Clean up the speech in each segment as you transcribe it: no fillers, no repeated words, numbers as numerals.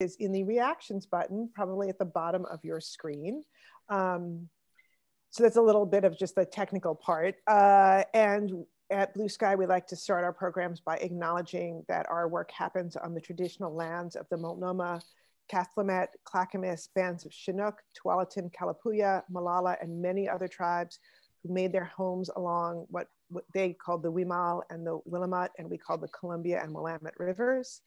is in the reactions button, probably at the bottom of your screen. So that's a little bit of just the technical part. And at Blue Sky, we like to start our programs by acknowledging that our work happens on the traditional lands of the Multnomah, Kathlamet, Clackamas, Bands of Chinook, Tualatin, Kalapuya, Malala, and many other tribes who made their homes along what they called the Wimahl and the Willamette, and we called the Columbia and Willamette rivers.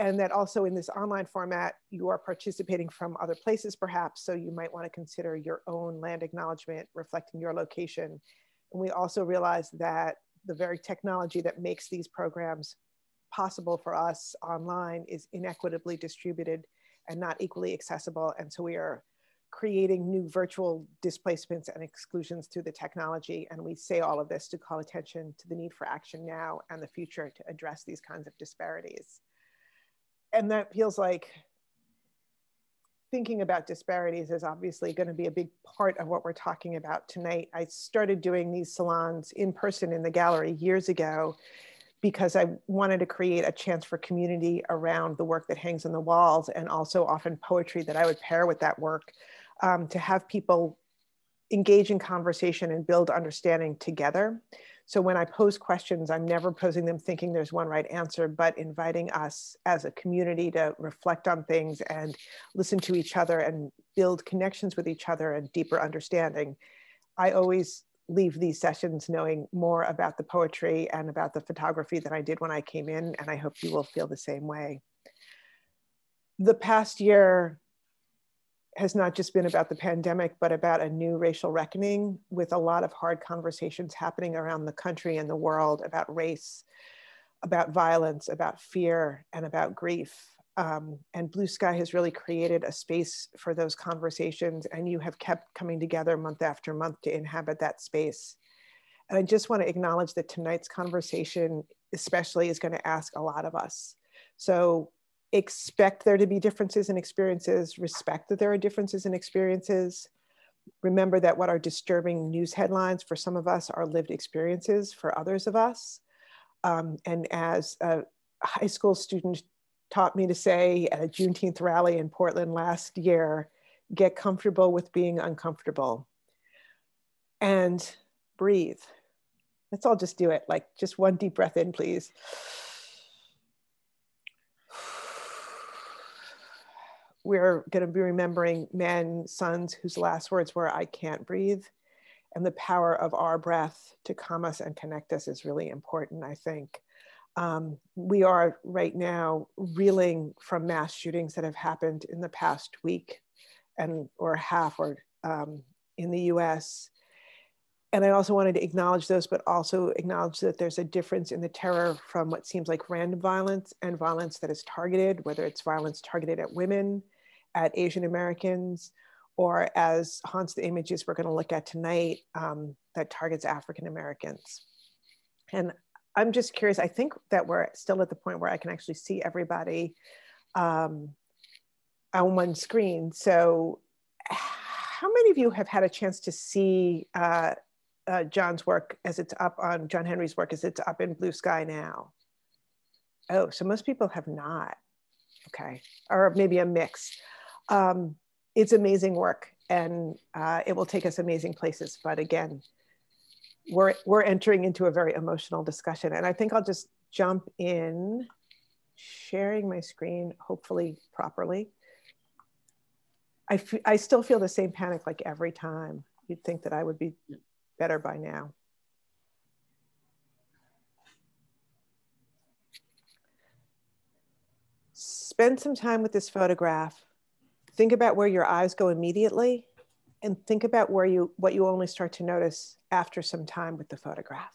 And that also in this online format, you are participating from other places perhaps, so you might want to consider your own land acknowledgement reflecting your location. And we also realize that the very technology that makes these programs possible for us online is inequitably distributed and not equally accessible. And so we are creating new virtual displacements and exclusions through the technology. And we say all of this to call attention to the need for action now and the future to address these kinds of disparities. And that feels like thinking about disparities is obviously going to be a big part of what we're talking about tonight. I started doing these salons in person in the gallery years ago because I wanted to create a chance for community around the work that hangs on the walls, and also often poetry that I would pair with that work, to have people engage in conversation and build understanding together. So when I pose questions, I'm never posing them thinking there's one right answer, but inviting us as a community to reflect on things and listen to each other and build connections with each other and deeper understanding. I always leave these sessions knowing more about the poetry and about the photography than I did when I came in, and I hope you will feel the same way. The past year has not just been about the pandemic, but about a new racial reckoning, with a lot of hard conversations happening around the country and the world about race, about violence, about fear, and about grief. And Blue Sky has really created a space for those conversations, and you have kept coming together month after month to inhabit that space. And I just want to acknowledge that tonight's conversation especially is going to ask a lot of us. So expect there to be differences in experiences, respect that there are differences in experiences. Remember that what are disturbing news headlines for some of us are lived experiences for others of us. And as a high school student taught me to say at a Juneteenth rally in Portland last year, get comfortable with being uncomfortable and breathe. Let's all just do it, like just one deep breath in, please. We're going to be remembering men, sons whose last words were, I can't breathe. And the power of our breath to calm us and connect us is really important, I think. We are right now reeling from mass shootings that have happened in the past week or half in the US. And I also wanted to acknowledge those, but also acknowledge that there's a difference in the terror from what seems like random violence and violence that is targeted, whether it's violence targeted at women, at Asian Americans, or as haunts the images we're going to look at tonight, that targets African Americans. And I'm just curious, I think that we're still at the point where I can actually see everybody on one screen. So how many of you have had a chance to see John's work as it's up on, John Henry's work as it's up in Blue Sky now? Oh, so most people have not. Okay, or maybe a mix. It's amazing work, and it will take us amazing places. But again, we're entering into a very emotional discussion. And I think I'll just jump in, sharing my screen, hopefully properly. I still feel the same panic like every time. You'd think that I would be better by now. Spend some time with this photograph. Think about where your eyes go immediately, and think about where you, what you only start to notice after some time with the photograph.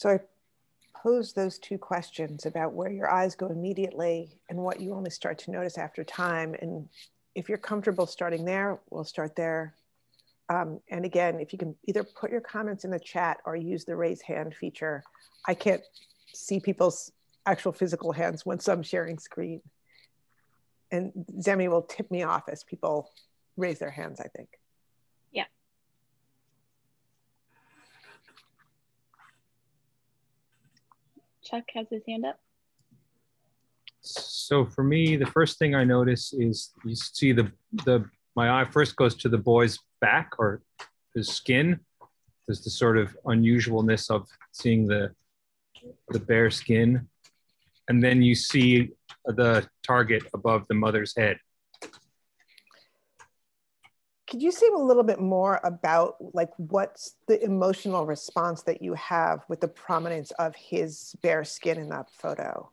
So I pose those two questions about where your eyes go immediately and what you only start to notice after time. And if you're comfortable starting there, we'll start there. And again, if you can either put your comments in the chat or use the raise hand feature. I can't see people's actual physical hands once I'm sharing screen. And Zemi will tip me off as people raise their hands, I think. Yeah. Chuck has his hand up. So for me, the first thing I notice is you see my eye first goes to the boy's back or his skin. There's the sort of unusualness of seeing the bare skin. And then you see the target above the mother's head. Could you say a little bit more about like what's the emotional response that you have with the prominence of his bare skin in that photo?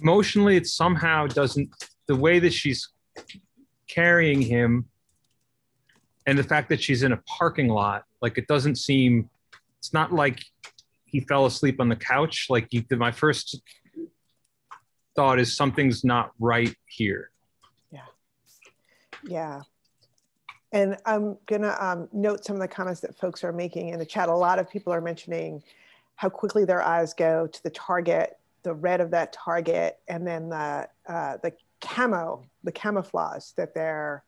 Emotionally, it somehow doesn't, the way that she's carrying him and the fact that she's in a parking lot, like it doesn't seem, it's not like he fell asleep on the couch. Like my first thought is something's not right here. Yeah. Yeah. And I'm gonna note some of the comments that folks are making in the chat. A lot of people are mentioning how quickly their eyes go to the target, the red of that target, and then the camouflage that they're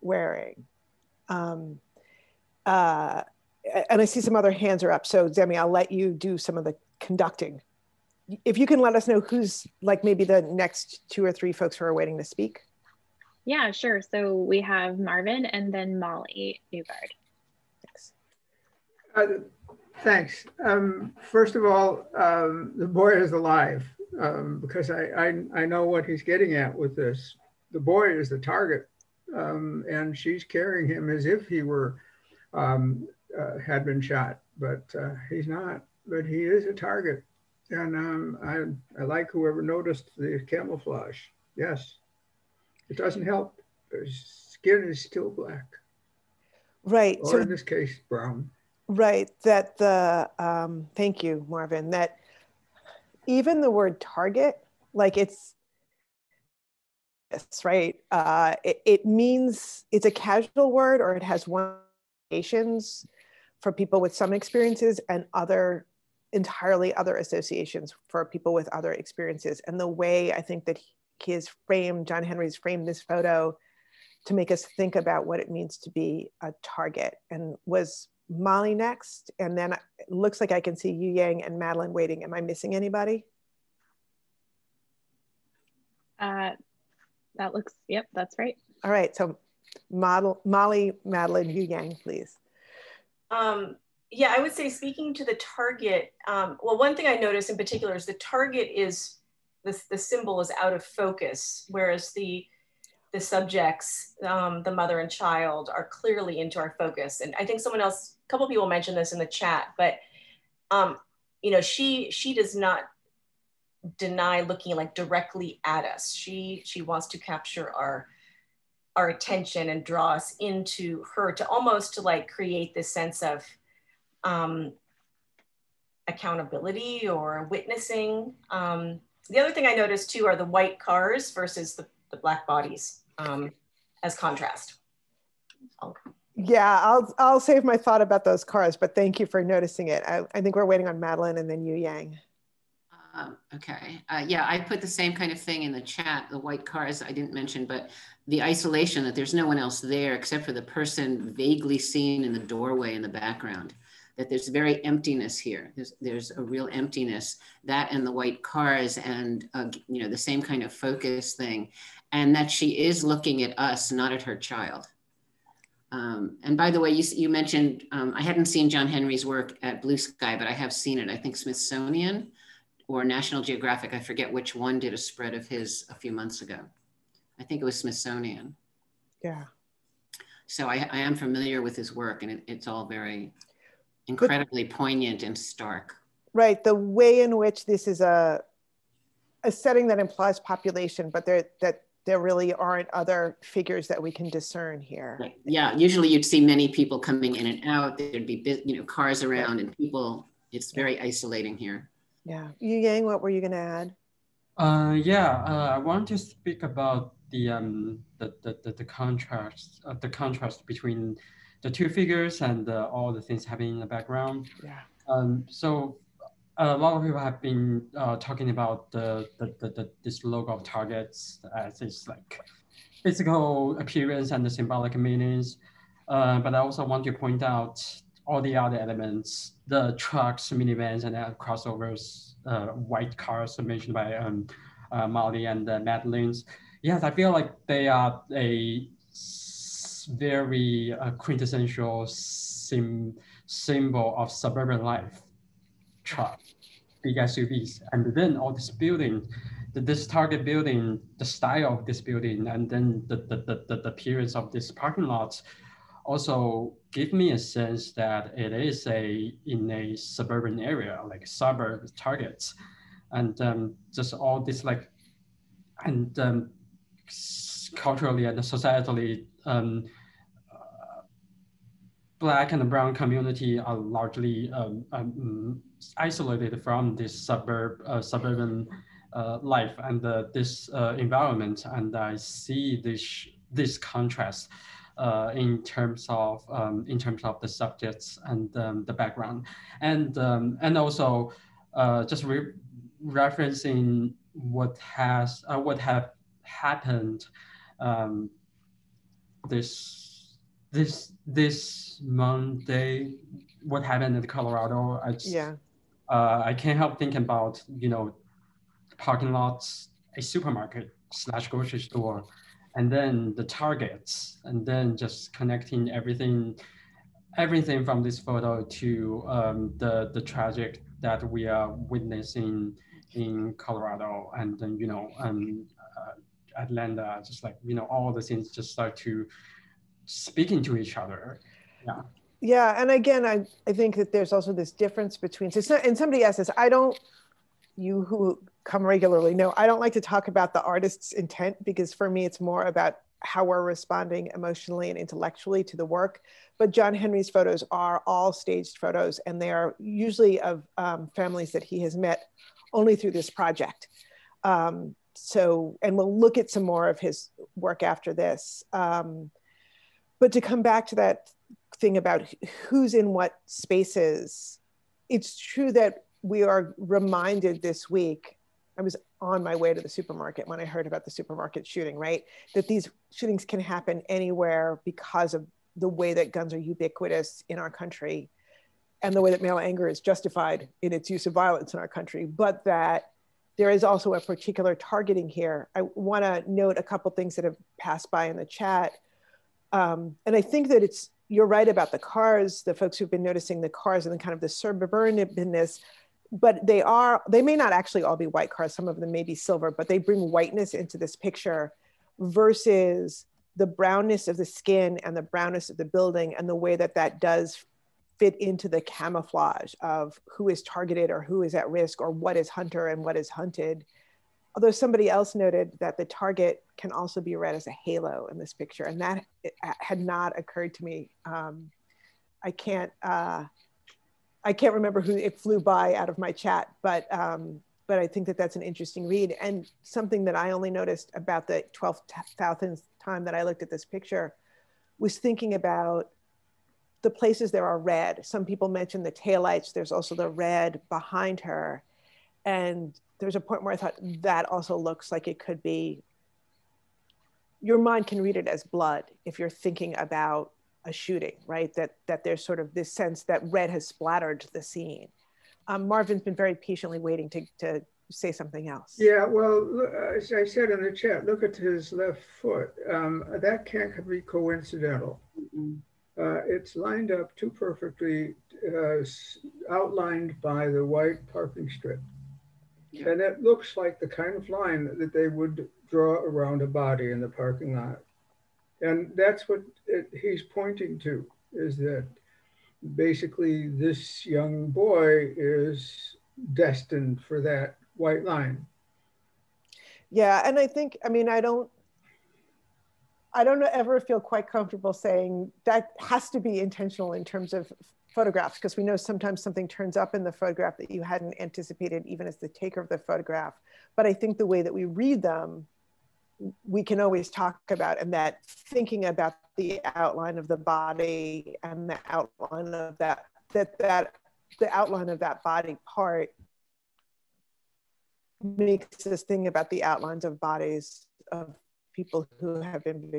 wearing. And I see some other hands are up. So Zemi, I'll let you do some of the conducting. If you can let us know who's like maybe the next 2 or 3 folks who are waiting to speak. Yeah, sure. So we have Marvin and then Molly Newgard. Thanks. Thanks. First of all, the boy is alive because I know what he's getting at with this. The boy is the target, and she's carrying him as if he were had been shot, but he's not. But he is a target, and I like whoever noticed the camouflage. Yes, it doesn't help. His skin is still black. Right. Or so in this case, brown. Right, that the, thank you, Marvin, that even the word target, like it's right, it means, it's a casual word or it has one associations for people with some experiences and other, entirely other associations for people with other experiences. And the way I think that John Henry's framed this photo to make us think about what it means to be a target and was Molly next, and then it looks like I can see Yu Yang and Madeline waiting. Am I missing anybody? That looks, yep, that's right. All right, so Molly, Madeline, Yu Yang, please. Yeah, I would say speaking to the target, well, one thing I noticed in particular is the target is, the symbol is out of focus, whereas the subjects, the mother and child, are clearly into our focus. And I think a couple of people mentioned this in the chat, but you know, she does not deny looking like directly at us. She wants to capture our attention and draw us into her to almost to like create this sense of accountability or witnessing. The other thing I noticed too are the white cars versus the black bodies. As contrast. Okay. Yeah, I'll save my thought about those cars, but thank you for noticing it. I think we're waiting on Madeline and then Yu Yang. Okay, yeah, I put the same kind of thing in the chat, the white cars I didn't mention, but the isolation that there's no one else there except for the person vaguely seen in the doorway in the background, that there's very emptiness here. There's a real emptiness, that and the white cars and you know, the same kind of focus thing. And that she is looking at us, not at her child. And by the way, you mentioned, I hadn't seen John Henry's work at Blue Sky, but I have seen it, I think Smithsonian or National Geographic, I forget which one, did a spread of his a few months ago. I think it was Smithsonian. Yeah. So I am familiar with his work and it's all very incredibly poignant and stark. Right, the way in which this is a setting that implies population, but that there really aren't other figures that we can discern here. Right. Yeah, usually you'd see many people coming in and out. There'd be, you know, cars around and people. It's very isolating here. Yeah. Yu Yang, what were you going to add? I want to speak about the contrast between the two figures and all the things happening in the background. Yeah. So a lot of people have been talking about this logo of targets as its like physical appearance and the symbolic meanings. But I also want to point out all the other elements, the trucks, minivans, and crossovers, white cars mentioned by Molly and Madeline. Yes, I feel like they are a very quintessential symbol of suburban life. Truck, big SUVs, and then all this building, this Target building, the style of this building, and then the appearance of this parking lot also give me a sense that it is in a suburban area, like suburb targets, and just all this like, and culturally and societally, Black and brown community are largely isolated from this suburban life and this environment, and I see this contrast in terms of the subjects and the background, and also just referencing what have happened this Monday, what happened in Colorado. I can't help thinking about, you know, parking lots, a supermarket/grocery store, and then the targets, and then just connecting everything from this photo to the tragic that we are witnessing in Colorado, and then, you know, Atlanta, just like, you know, all the things just start to speaking to each other. Yeah, and again, I think that there's also this difference between, so it's not, and somebody asked this, you who come regularly know, I don't like to talk about the artist's intent, because for me, it's more about how we're responding emotionally and intellectually to the work. But John Henry's photos are all staged photos, and they are usually of families that he has met only through this project. And we'll look at some more of his work after this. But to come back to that thing about who's in what spaces, it's true that we are reminded this week, I was on my way to the supermarket when I heard about the supermarket shooting, right? That these shootings can happen anywhere because of the way that guns are ubiquitous in our country and the way that male anger is justified in its use of violence in our country, but that there is also a particular targeting here. I wanna note a couple things that have passed by in the chat. And I think that you're right about the cars, the folks who've been noticing the cars and the kind of the suburbanness, but they may not actually all be white cars. Some of them may be silver, but they bring whiteness into this picture versus the brownness of the skin and the brownness of the building and the way that that does fit into the camouflage of who is targeted or who is at risk or what is hunter and what is hunted. Although somebody else noted that the target can also be read as a halo in this picture, and that had not occurred to me. I can't remember who it flew by out of my chat, but I think that that's an interesting read, and something that I only noticed about the 12,000th time that I looked at this picture was thinking about the places there are red. Some people mentioned the taillights. There's also the red behind her, and there's a point where I thought that also looks like it could be, your mind can read it as blood if you're thinking about a shooting, right? That there's sort of this sense that red has splattered the scene. Marvin's been very patiently waiting to say something else. Yeah, well, as I said in the chat, look at his left foot. That can't be coincidental. Mm-hmm. It's lined up too perfectly, outlined by the white parking strip. And it looks like the kind of line that they would draw around a body in the parking lot. And that's what he's pointing to, is that basically this young boy is destined for that white line. Yeah, and I think, I mean, I don't, I don't ever feel quite comfortable saying that has to be intentional in terms of photographs, because we know sometimes something turns up in the photograph that you hadn't anticipated even as the taker of the photograph. But I think the way that we read them, we can always talk about, and that thinking about the outline of the body and the outline of the outline of that body part makes this thing about the outlines of bodies of people who have been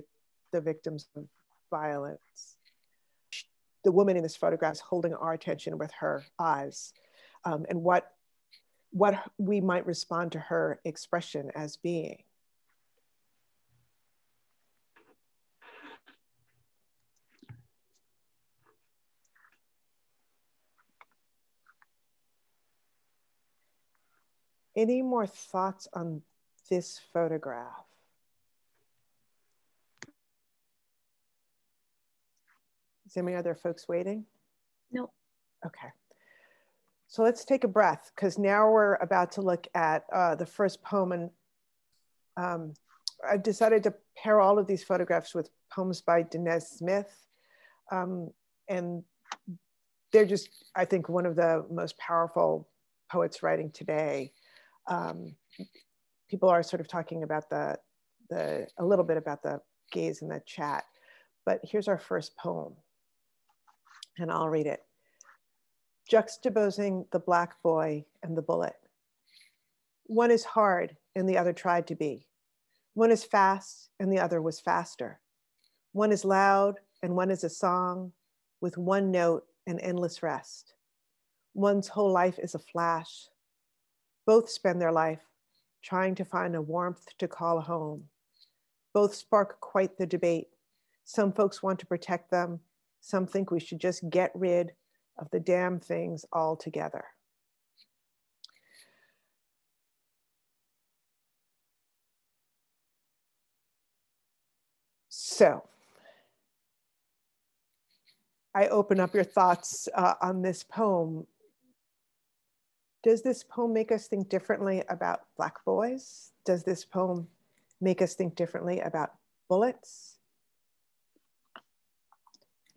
the victims of violence. The woman in this photograph is holding our attention with her eyes, and what we might respond to her expression as being. Any more thoughts on this photograph? Is there any other folks waiting? No. Okay. So let's take a breath, because now we're about to look at the first poem. And I decided to pair all of these photographs with poems by Danez Smith. And they're just, I think, one of the most powerful poets writing today. People are sort of talking about a little bit about the gaze in the chat, but here's our first poem, and I'll read it. Juxtaposing the black boy and the bullet. One is hard and the other tried to be. One is fast and the other was faster. One is loud and one is a song with one note and endless rest. One's whole life is a flash. Both spend their life trying to find a warmth to call home. Both spark quite the debate. Some folks want to protect them. Some think we should just get rid of the damn things altogether. So I open up your thoughts on this poem. Does this poem make us think differently about Black boys? Does this poem make us think differently about bullets?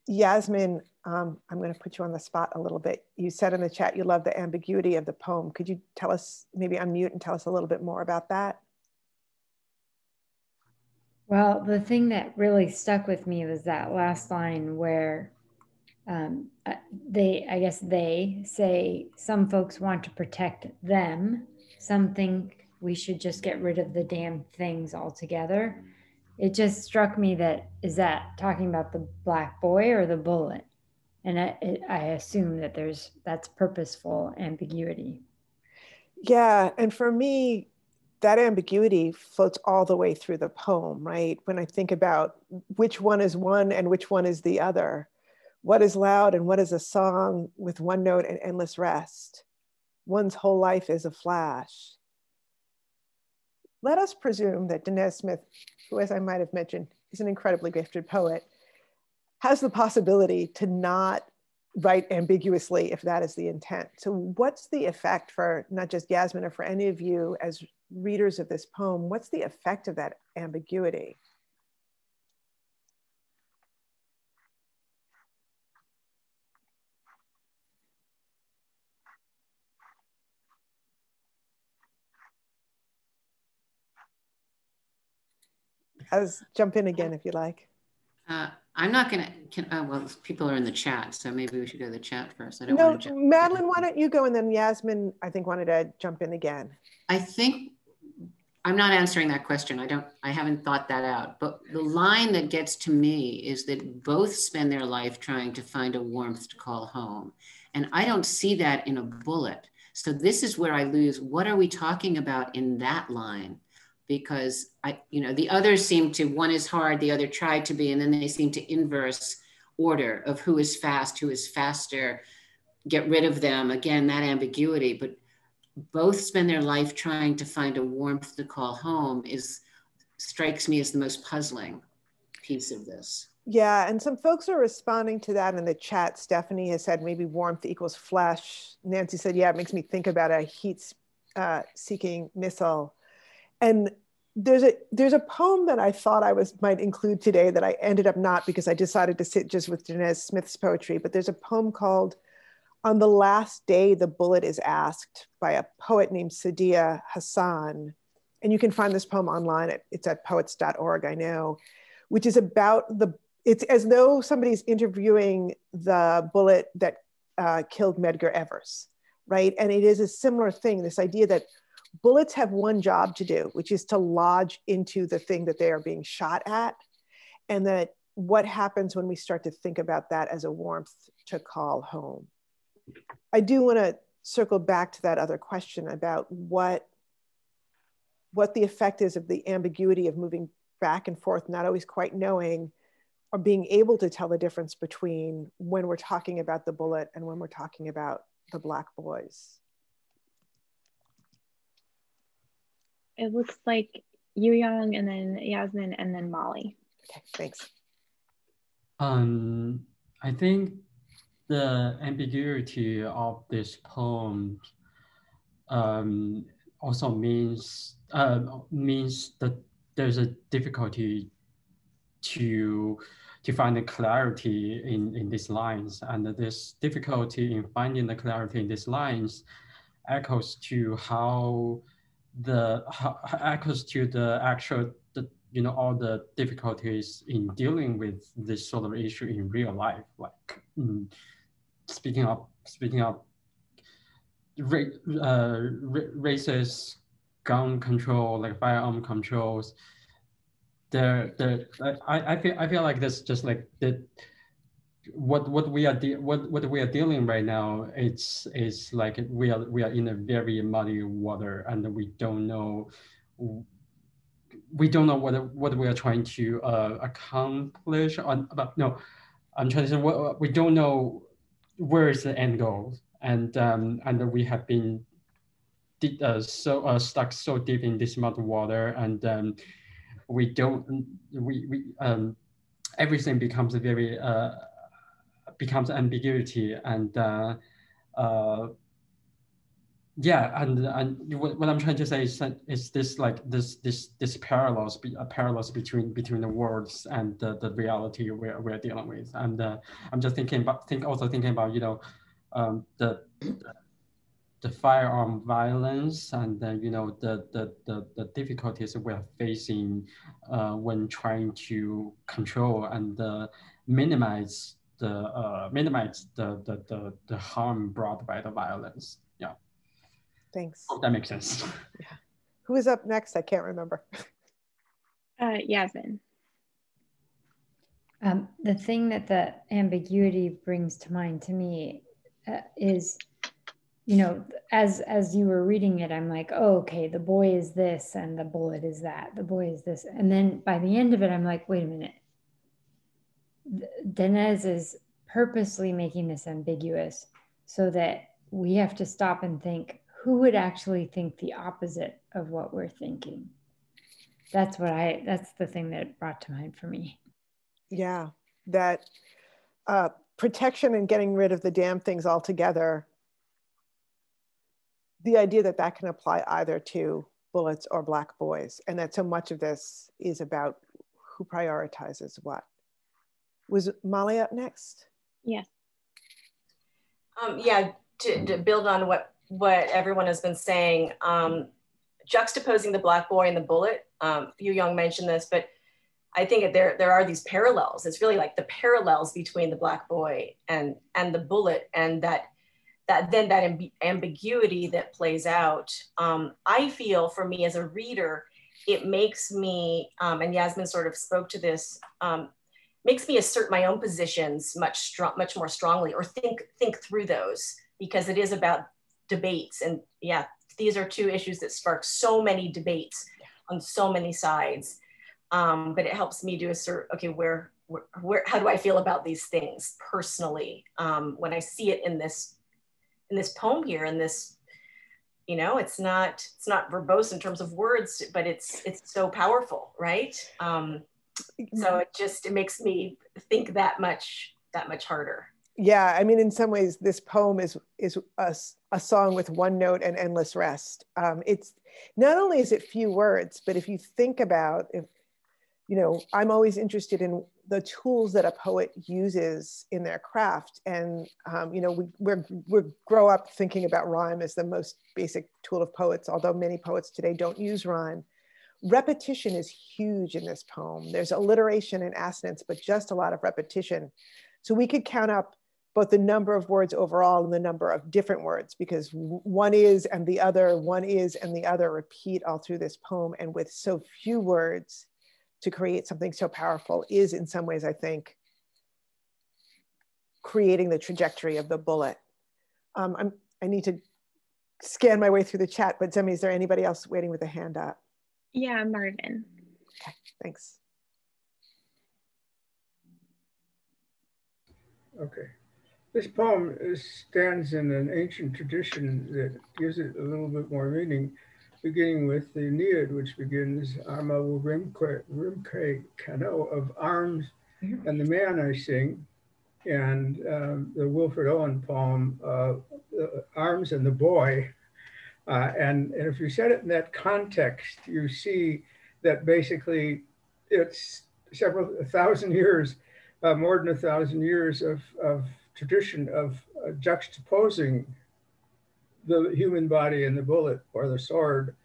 Yasmin, I'm going to put you on the spot a little bit. You said in the chat you love the ambiguity of the poem. Could you tell us, maybe unmute and tell us a little bit more about that? Well, the thing that really stuck with me was that last line where I guess they say some folks want to protect them. Some think we should just get rid of the damn things altogether. It just struck me that, is that talking about the black boy or the bullet? And I assume that that's purposeful ambiguity. Yeah, and for me, that ambiguity floats all the way through the poem, right? When I think about which one is one and which one is the other. What is loud and what is a song with one note and endless rest? One's whole life is a flash. Let us presume that Danez Smith, who, as I might have mentioned, is an incredibly gifted poet, has the possibility to not write ambiguously if that is the intent. So what's the effect for not just Yasmin or for any of you as readers of this poem, what's the effect of that ambiguity? Jump in again if you like. I'm not gonna, well, people are in the chat, so maybe we should go to the chat first. I don't want to jump. Madeline, why don't you go, and then Yasmin, I think, wanted to jump in again. I think, I'm not answering that question. I haven't thought that out, but the line that gets to me is that both spend their life trying to find a warmth to call home. And I don't see that in a bullet. So this is where I lose, what are we talking about in that line? Because the others seem to, one is hard, the other tried to be, and then they seem to inverse order of who is fast, who is faster, get rid of them. Again, that ambiguity, but both spend their life trying to find a warmth to call home strikes me as the most puzzling piece of this. Yeah, and some folks are responding to that in the chat. Stephanie has said maybe warmth equals flesh. Nancy said, yeah, it makes me think about a heat-seeking missile. And There's a poem that I thought might include today that I ended up not, because I decided to sit just with Danez Smith's poetry, but there's a poem called "On the Last Day the Bullet is Asked" by a poet named Sadia Hassan. And you can find this poem online. It's at poets.org, I know, which is about it's as though somebody's interviewing the bullet that killed Medgar Evers, right? And it is a similar thing, this idea that bullets have one job to do, which is to lodge into the thing that they are being shot at. And that what happens when we start to think about that as a warmth to call home. I do want to circle back to that other question about what the effect is of the ambiguity of moving back and forth, not always quite knowing or being able to tell the difference between when we're talking about the bullet and when we're talking about the Black boys. It looks like Yuyang, and then Yasmin, and then Molly. Okay, thanks. I think the ambiguity of this poem also means that there's a difficulty to find the clarity in these lines, and this difficulty in finding the clarity in these lines echoes to the actual, all the difficulties in dealing with this sort of issue in real life, like speaking up, races, gun control, like firearm controls. I feel like this just like that. What we are dealing right now, it's like we are in a very muddy water, and we don't know what we are trying to accomplish. We don't know where is the end goal, and we have been stuck so deep in this muddy water, and everything becomes becomes ambiguity, and what I'm trying to say is this, like this parallels between the words and the reality we're dealing with, and I'm just thinking about the firearm violence, and the difficulties we're facing when trying to control and minimize the harm brought by the violence. Yeah. Thanks. Hope that makes sense. Yeah. Who is up next? I can't remember. Yasmin. The thing that the ambiguity brings to mind to me is, as you were reading it, I'm like, oh, okay, the boy is this and the bullet is that, the boy is this. And then by the end of it, I'm like, wait a minute. Danez is purposely making this ambiguous so that we have to stop and think, who would actually think the opposite of what we're thinking? That's the thing that it brought to mind for me. Yeah, that protection and getting rid of the damn things altogether, the idea that can apply either to bullets or Black boys, and that so much of this is about who prioritizes what. Was Molly up next? Yeah. To build on what everyone has been saying, juxtaposing the Black boy and the bullet, Yuyang mentioned this, but I think that there are these parallels. It's really like the parallels between the Black boy and the bullet, and that ambiguity that plays out. I feel, for me as a reader, it makes me, and Yasmin sort of spoke to this, makes me assert my own positions much more strongly, or think through those, because it is about debates. And yeah, these are two issues that spark so many debates on so many sides. But it helps me to assert, okay, where how do I feel about these things personally? When I see it in this poem here, in this, it's not verbose in terms of words, but it's so powerful, right? So it makes me think that much harder. yeah, I mean, in some ways, this poem is a song with one note and endless rest. It's not only is it few words, but if you think about, I'm always interested in the tools that a poet uses in their craft. And, we grow up thinking about rhyme as the most basic tool of poets, although many poets today don't use rhyme. Repetition is huge in this poem. There's alliteration and assonance, but just a lot of repetition. So we could count up both the number of words overall and the number of different words, because one is and the other repeat all through this poem. And with so few words to create something so powerful is, in some ways, I think, creating the trajectory of the bullet. I need to scan my way through the chat, but Zemi, is there anybody else waiting with a hand up? Yeah, Marvin. Okay, thanks. Okay. This poem stands in an ancient tradition that gives it a little bit more meaning, beginning with the Aeneid, which begins, "Arma rimque cano," of arms, and the man I sing, and the Wilfred Owen poem, the arms and the boy. And if you set it in that context, you see that basically it's more than 1,000 years of tradition of juxtaposing the human body and the bullet or the sword.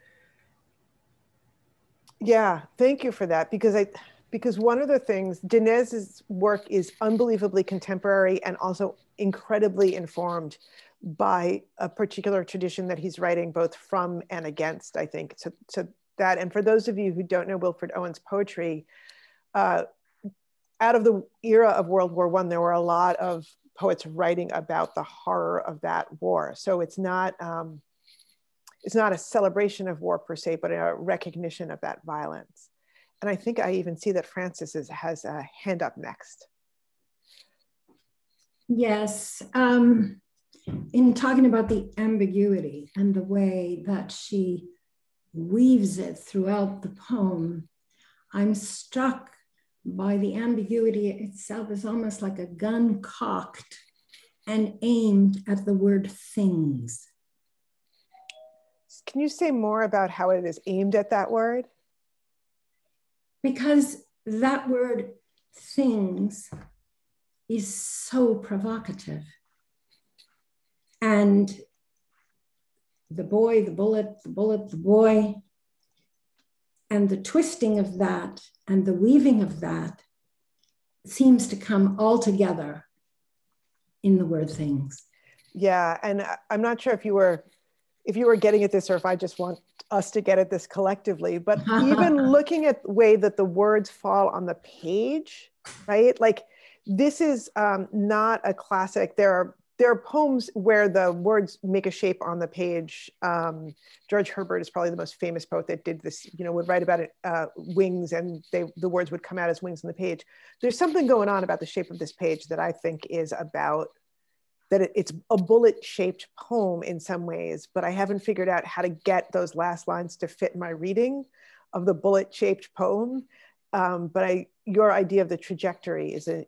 Yeah, thank you for that, because one of the things, Danez's work is unbelievably contemporary and also incredibly informed by a particular tradition that he's writing both from and against, I think. So that, and for those of you who don't know Wilfred Owen's poetry, out of the era of World War I, there were a lot of poets writing about the horror of that war. So it's not a celebration of war per se, but a recognition of that violence. And I think I even see that Francis has a hand up next. Yes, in talking about the ambiguity and the way that she weaves it throughout the poem, I'm struck by the ambiguity itself is almost like a gun cocked and aimed at the word things. Can you say more about how it is aimed at that word? Because that word things is so provocative. And the boy, the bullet, the bullet, the boy, and the twisting of that and the weaving of that seems to come all together in the word things. Yeah, and I'm not sure if you were getting at this or if I just want us to get at this collectively, but even looking at the way that the words fall on the page, right? Like this is not a classic. There are poems where the words make a shape on the page. George Herbert is probably the most famous poet that did this, would write about it, wings, and the words would come out as wings on the page. There's something going on about the shape of this page that I think is about, that it's a bullet-shaped poem in some ways, but I haven't figured out how to get those last lines to fit my reading of the bullet-shaped poem. But your idea of the trajectory is an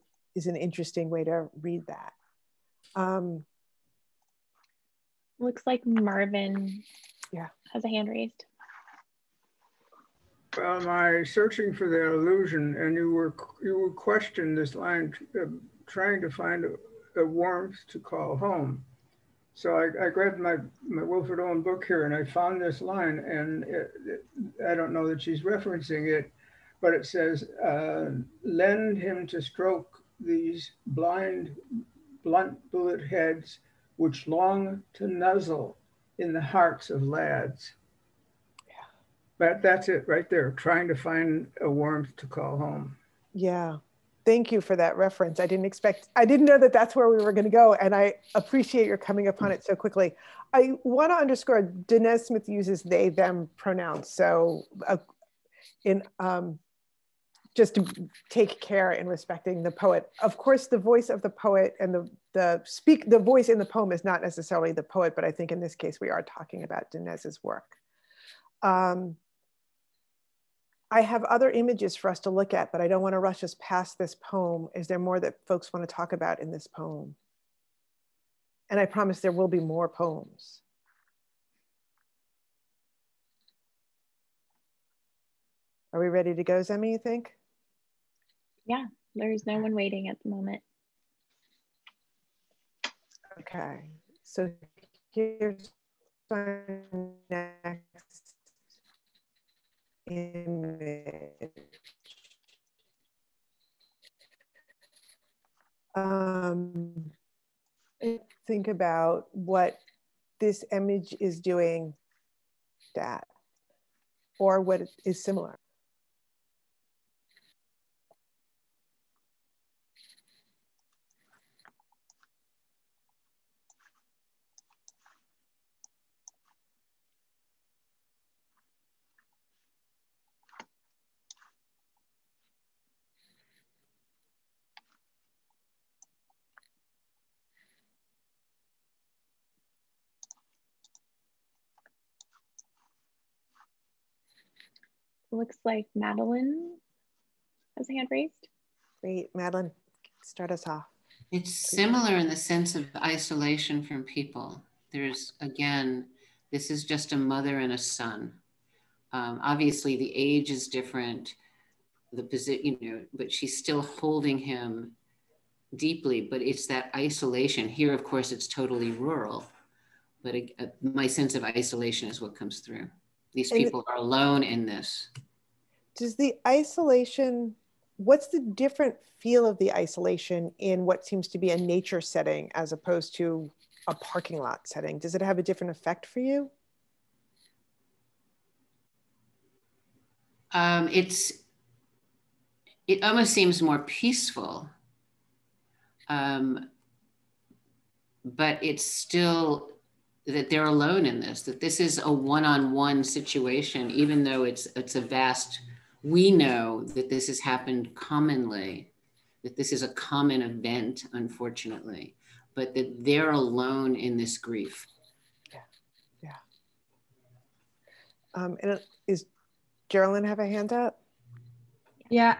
interesting way to read that. Looks like Marvin has a hand raised. Well, my searching for the illusion, and you were questioned this line, trying to find a warmth to call home. So I grabbed my Wilfred Owen book here, and I found this line, and I don't know that she's referencing it, but it says, "Lend him to stroke these blunt bullet heads, which long to nuzzle in the hearts of lads." Yeah. But that's it right there, trying to find a warmth to call home. Yeah, thank you for that reference. I didn't know that that's where we were gonna go, and I appreciate your coming upon it so quickly. I wanna underscore, Danez Smith uses they, them pronouns, so just to take care in respecting the poet. Of course, the voice of the poet and the voice in the poem is not necessarily the poet, but I think in this case, we are talking about Danez's work. I have other images for us to look at, but I don't want to rush us past this poem. Is there more that folks want to talk about in this poem? And I promise there will be more poems. Are we ready to go, Zemi, you think? Yeah, there's no one waiting at the moment. Okay, so here's our next image. Think about what this image is doing that, or what is similar. Looks like Madeline has a hand raised. Great, Madeline, start us off. It's similar in the sense of isolation from people. There's, again, this is just a mother and a son. Obviously the age is different, the position, you know, but she's still holding him deeply, but it's that isolation. Here, of course, it's totally rural, but my sense of isolation is what comes through. These people are alone in this. Does the isolation, what's the different feel of the isolation in what seems to be a nature setting as opposed to a parking lot setting? Does it have a different effect for you? It almost seems more peaceful, but it's still, that they're alone in this, that this is a one-on-one situation, even though it's a vast, we know that this has happened commonly, that this is a common event, unfortunately, but that they're alone in this grief. Yeah, yeah. And is Geraldine have a hand up? Yeah,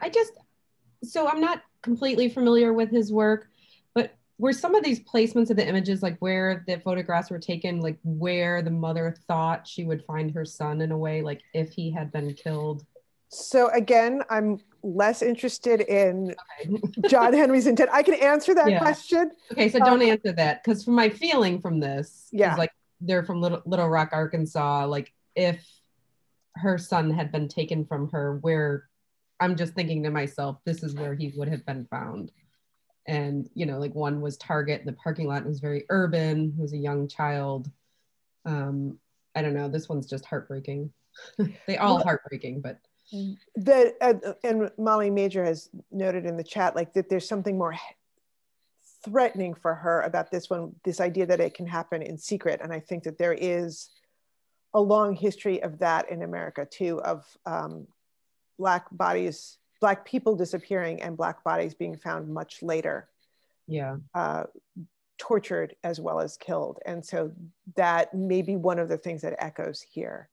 so I'm not completely familiar with his work, but were some of these placements of the images, like where the photographs were taken, like where the mother thought she would find her son in a way, like if he had been killed? So again, I'm less interested in John Henry's intent. I can answer that question. Okay, so don't answer that, because from my feeling from this, is like they're from Little Rock, Arkansas, like if her son had been taken from her, where, I'm just thinking to myself, this is where he would have been found. And, you know, like one was Target in the parking lot, it was very urban, it was a young child. I don't know, this one's just heartbreaking. They all heartbreaking, but. And Molly Major has noted in the chat, like that there's something more threatening for her about this one, this idea that it can happen in secret. And I think that there is a long history of that in America too, of Black bodies, Black people disappearing and Black bodies being found much later, tortured as well as killed. And so that may be one of the things that echoes here.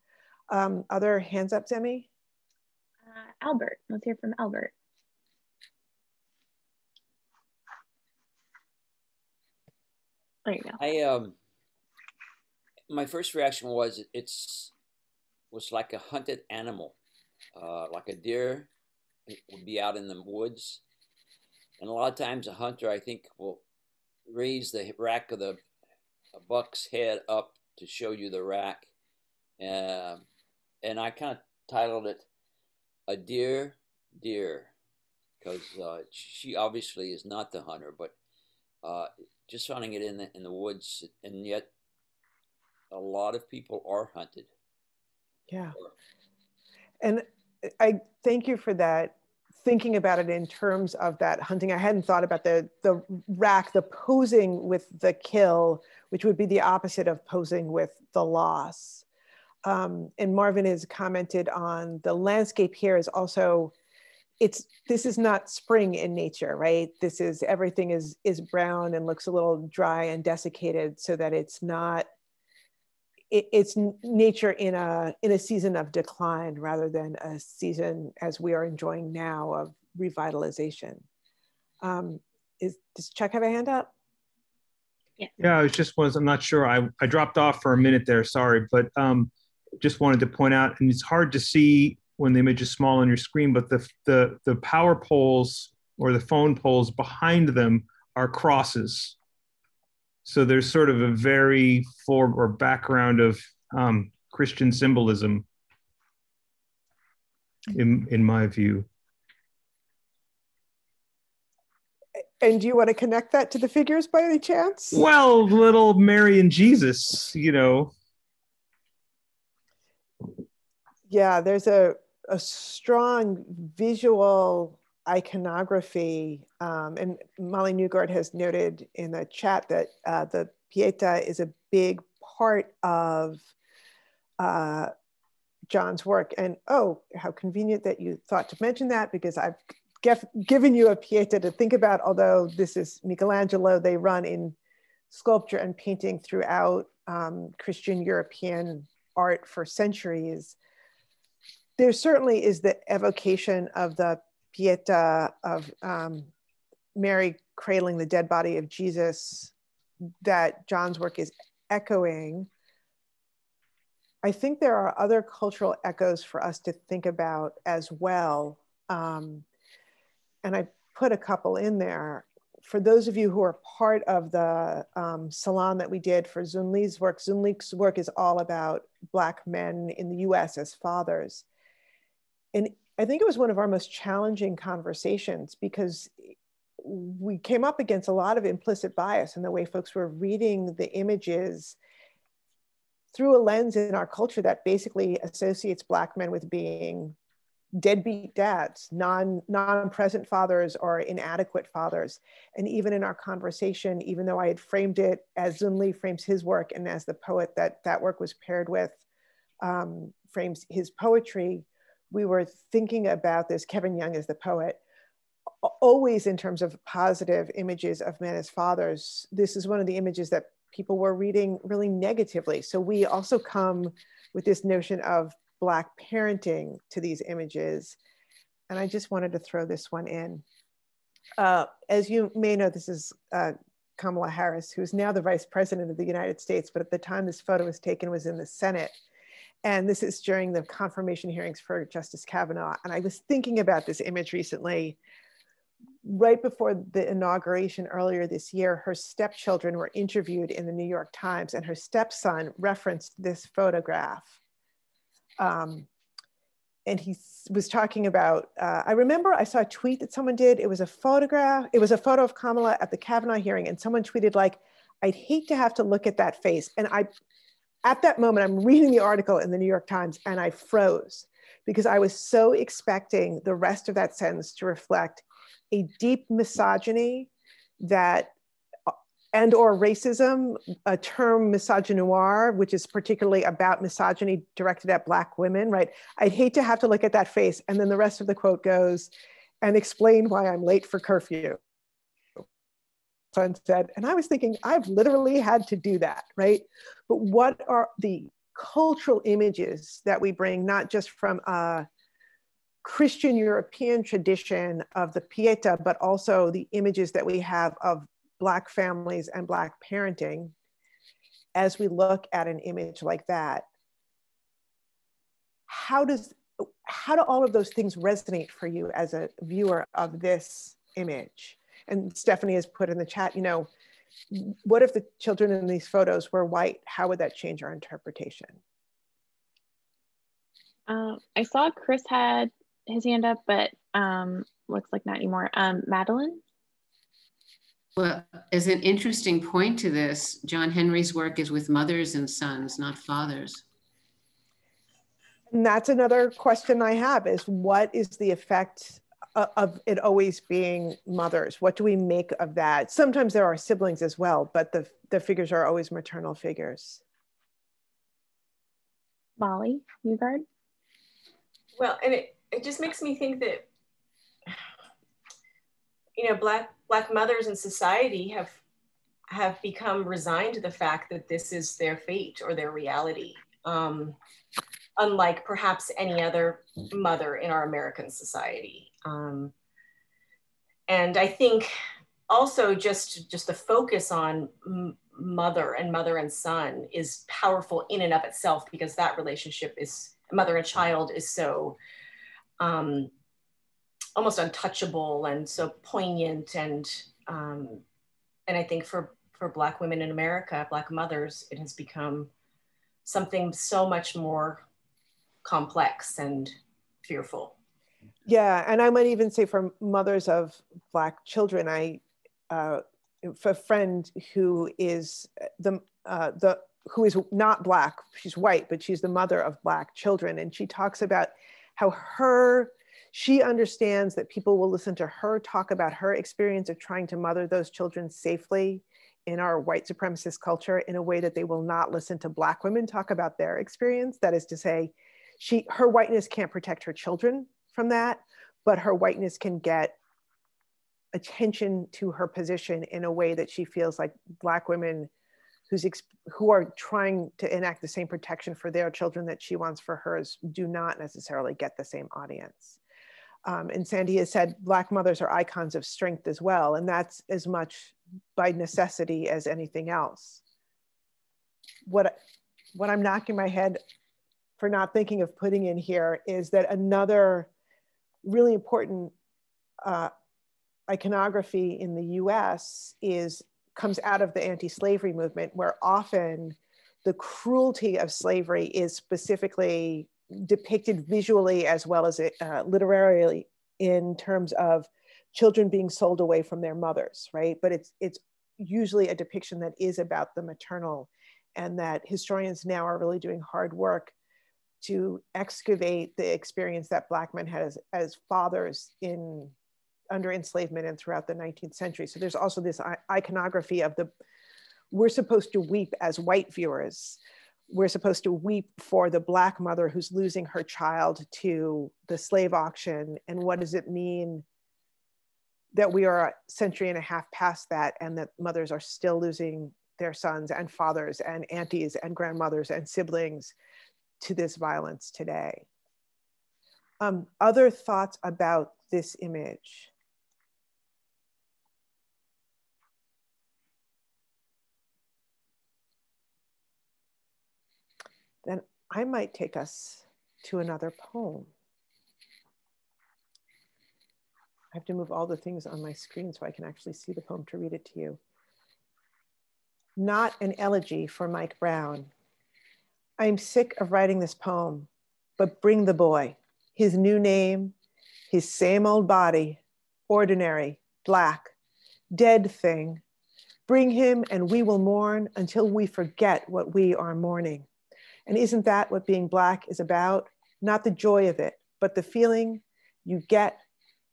Other hands up, Zemi? Albert, let's hear from Albert. There you go. My first reaction was it was like a hunted animal, like a deer. It would be out in the woods, and a lot of times a hunter, I think, will raise the rack of the buck's head up to show you the rack, and I kind of titled it "A Deer," because she obviously is not the hunter, but just finding it in the woods, and yet a lot of people are hunted. Yeah, and I thank you for that, thinking about it in terms of that hunting. I hadn't thought about the rack, the posing with the kill, which would be the opposite of posing with the loss. And Marvin has commented on the landscape here is also, this is not spring in nature, right? This is, everything is brown and looks a little dry and desiccated, so that it's not, it's nature in a season of decline rather than a season as we are enjoying now of revitalization. Does Chuck have a hand up? Yeah, I was just was, I'm not sure. I dropped off for a minute there, sorry, but just wanted to point out, and it's hard to see when the image is small on your screen, but the power poles or the phone poles behind them are crosses. So there's sort of a very forward or background of Christian symbolism in my view. And do you want to connect that to the figures by any chance? Well, little Mary and Jesus, you know. Yeah, there's a strong visual iconography. And Molly Newgard has noted in the chat that the Pietà is a big part of John's work. And oh, how convenient that you thought to mention that, because I've given you a Pietà to think about, although this is Michelangelo. They run in sculpture and painting throughout Christian European art for centuries. There certainly is the evocation of the Pietà of Mary cradling the dead body of Jesus that John's work is echoing. I think there are other cultural echoes for us to think about as well. And I put a couple in there. For those of you who are part of the salon that we did for Zun Lee's work, Zun Lee's work is all about Black men in the US as fathers. And I think it was one of our most challenging conversations, because we came up against a lot of implicit bias in the way folks were reading the images through a lens in our culture that basically associates Black men with being deadbeat dads, non-present fathers, or inadequate fathers. And even in our conversation, even though I had framed it as Zun Lee frames his work and as the poet that work was paired with frames his poetry, we were thinking about this, Kevin Young is the poet, always in terms of positive images of men as fathers. This is one of the images that people were reading really negatively. So we also come with this notion of Black parenting to these images. And I just wanted to throw this one in. As you may know, this is Kamala Harris, who's now the Vice President of the United States, but at the time this photo was taken was in the Senate. And this is during the confirmation hearings for Justice Kavanaugh. And I was thinking about this image recently. Right before the inauguration earlier this year, her stepchildren were interviewed in the New York Times, and her stepson referenced this photograph. And he was talking about, I remember I saw a tweet that someone did. It was a photo of Kamala at the Kavanaugh hearing, and someone tweeted like, "I'd hate to have to look at that face." And at that moment, I'm reading the article in the New York Times and I froze, because I was so expecting the rest of that sentence to reflect a deep misogyny and/or racism, a term misogynoir, which is particularly about misogyny directed at Black women, right? "I'd hate to have to look at that face." And then the rest of the quote goes, "and explain why I'm late for curfew." Sunset. And I was thinking, I've literally had to do that, right? But what are the cultural images that we bring, not just from a Christian European tradition of the Pietà, but also the images that we have of Black families and Black parenting, as we look at an image like that? How do all of those things resonate for you as a viewer of this image? And Stephanie has put in the chat, you know, what if the children in these photos were white? How would that change our interpretation? I saw Chris had his hand up, but looks like not anymore. Madeline? Well, as an interesting point to this, John Henry's work is with mothers and sons, not fathers. And that's another question I have, is what is the effect of it always being mothers? What do we make of that? Sometimes there are siblings as well, but the figures are always maternal figures. Molly Newgard? Well, and it just makes me think that, you know, Black mothers in society have become resigned to the fact that this is their fate or their reality, unlike perhaps any other mother in our American society. And I think also just the focus on mother and son is powerful in and of itself, because that relationship is, mother and child, is so almost untouchable and so poignant. And I think for Black women in America, Black mothers, it has become something so much more complex and fearful. Yeah, and I might even say for mothers of Black children, for a friend who is who is not Black, she's white, but she's the mother of Black children, and she talks about how she understands that people will listen to her talk about her experience of trying to mother those children safely in our white supremacist culture in a way that they will not listen to Black women talk about their experience. That is to say, her whiteness can't protect her children from that, but her whiteness can get attention to her position in a way that she feels like Black women who are trying to enact the same protection for their children that she wants for hers do not necessarily get the same audience. And Sandy has said, Black mothers are icons of strength as well. And that's as much by necessity as anything else. What I'm knocking my head for not thinking of putting in here is that another really important iconography in the US comes out of the anti-slavery movement, where often the cruelty of slavery is specifically depicted visually as well as literarily in terms of children being sold away from their mothers, right? But it's usually a depiction that is about the maternal, and that historians now are really doing hard work to excavate the experience that Black men had as fathers under enslavement and throughout the 19th century. So there's also this iconography of we're supposed to weep as white viewers. We're supposed to weep for the Black mother who's losing her child to the slave auction. And what does it mean that we are a century and a half past that, and that mothers are still losing their sons and fathers and aunties and grandmothers and siblings to this violence today? Other thoughts about this image? Then I might take us to another poem. I have to move all the things on my screen so I can actually see the poem to read it to you. Not an Elegy for Mike Brown. I'm sick of writing this poem, but bring the boy, his new name, his same old body, ordinary, Black, dead thing. Bring him and we will mourn until we forget what we are mourning. And isn't that what being Black is about? Not the joy of it, but the feeling you get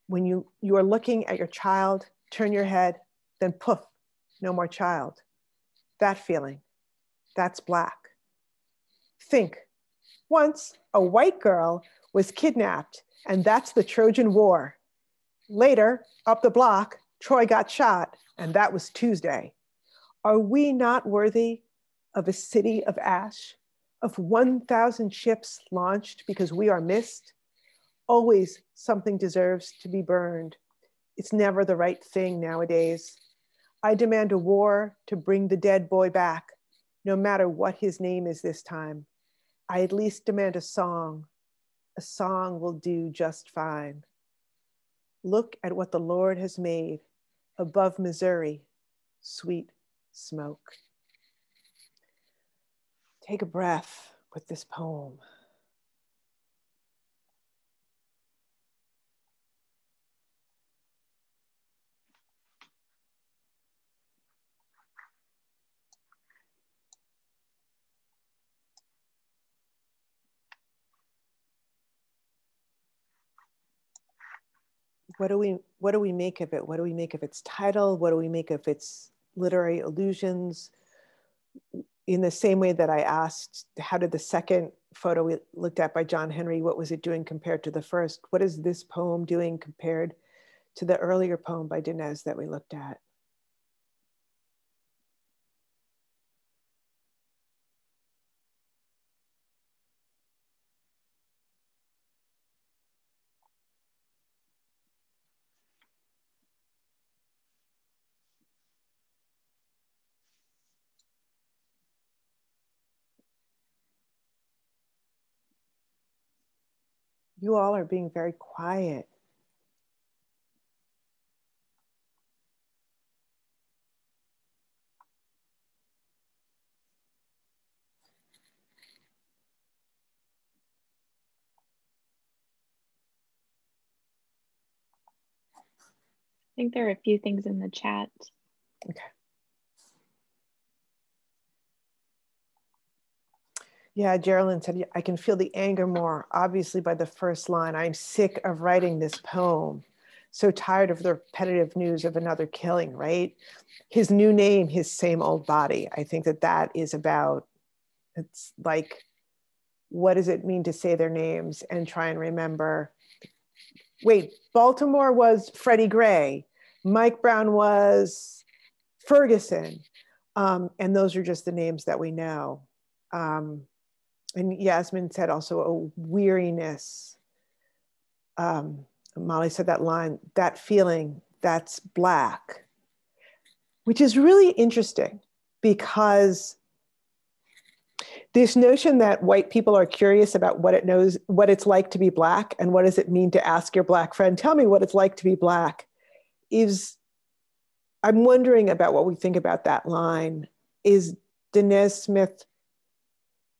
when you are looking at your child, turn your head, then poof, no more child. That feeling, that's Black. Think, once a white girl was kidnapped, and that's the Trojan War. Later, up the block, Troy got shot, and that was Tuesday. Are we not worthy of a city of ash? Of 1,000 ships launched because we are missed? Always something deserves to be burned. It's never the right thing nowadays. I demand a war to bring the dead boy back, no matter what his name is this time. I at least demand a song. A song will do just fine. Look at what the Lord has made above Missouri, sweet smoke. Take a breath with this poem. What do we make of it? What do we make of its title? What do we make of its literary allusions? In the same way that I asked, how did the second photo we looked at by John Henry, what was it doing compared to the first? What is this poem doing compared to the earlier poem by Danez that we looked at? You all are being very quiet. I think there are a few things in the chat. Okay. Yeah, Geraldine said, I can feel the anger more, obviously, by the first line. I'm sick of writing this poem. So tired of the repetitive news of another killing, right? His new name, his same old body. I think that that is about, it's like, what does it mean to say their names and try and remember? Wait, Baltimore was Freddie Gray. Mike Brown was Ferguson. And those are just the names that we know. And Yasmin said also a weariness. Molly said that line, that feeling, that's Black, which is really interesting because this notion that white people are curious about what it knows, what it's like to be Black and what does it mean to ask your Black friend, tell me what it's like to be Black, is, I'm wondering about what we think about that line. Is Danez Smith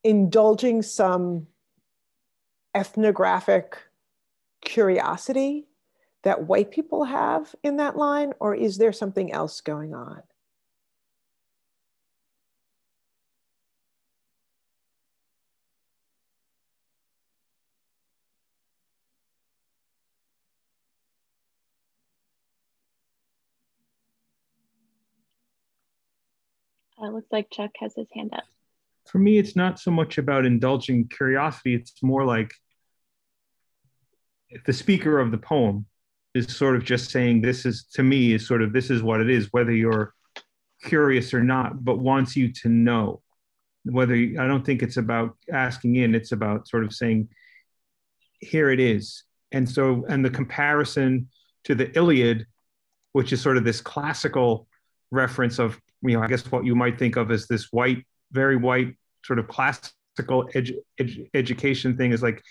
indulging some ethnographic curiosity that white people have in that line, or is there something else going on? It looks like Chuck has his hand up. For me, it's not so much about indulging curiosity. It's more like the speaker of the poem is sort of just saying, this is, to me, is sort of, this is what it is, whether you're curious or not, but wants you to know. Whether you, I don't think it's about asking in, it's about sort of saying, here it is. And so, and the comparison to the Iliad, which is sort of this classical reference of, you know, I guess what you might think of as this white, very white sort of classical education thing is like,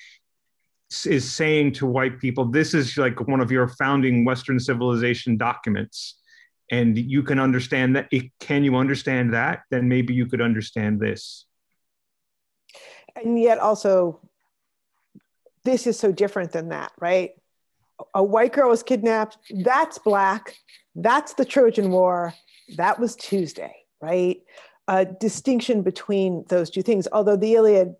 is saying to white people, this is like one of your founding Western civilization documents. And you can understand that, can you understand that? Then maybe you could understand this. And yet also, this is so different than that, right? A white girl was kidnapped, that's Black, that's the Trojan War, that was Tuesday, right? A distinction between those two things. Although the Iliad,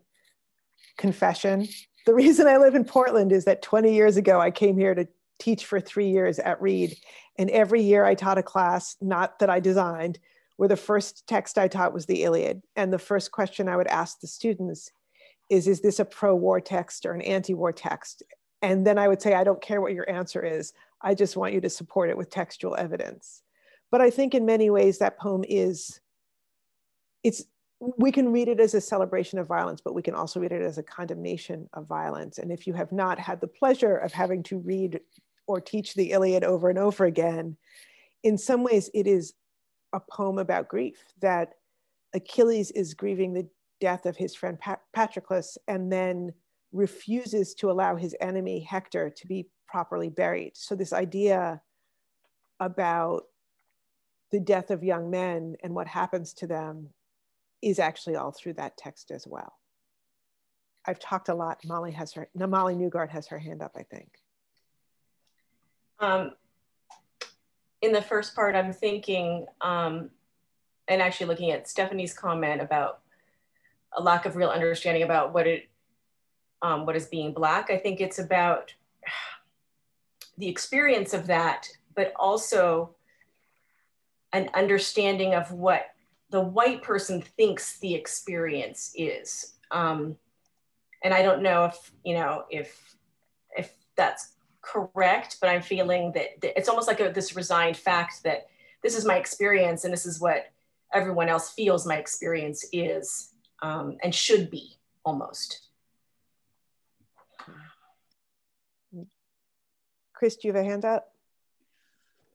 confession, the reason I live in Portland is that 20 years ago, I came here to teach for 3 years at Reed. And every year I taught a class, not that I designed, where the first text I taught was the Iliad. And the first question I would ask the students is this a pro-war text or an anti-war text? And then I would say, I don't care what your answer is. I just want you to support it with textual evidence. But I think in many ways that poem is, it's, we can read it as a celebration of violence, but we can also read it as a condemnation of violence. And if you have not had the pleasure of having to read or teach the Iliad over and over again, in some ways it is a poem about grief, that Achilles is grieving the death of his friend Patroclus and then refuses to allow his enemy Hector to be properly buried. So this idea about the death of young men and what happens to them is actually all through that text as well. I've talked a lot. Molly has her, no, Molly Newgard has her hand up, I think. In the first part, I'm thinking, and actually looking at Stephanie's comment about a lack of real understanding about what is being Black. I think it's about the experience of that, but also an understanding of what the white person thinks the experience is. And I don't know if, you know, if that's correct, but I'm feeling that it's almost like this resigned fact that this is my experience and this is what everyone else feels my experience is and should be almost. Chris, do you have a hand up?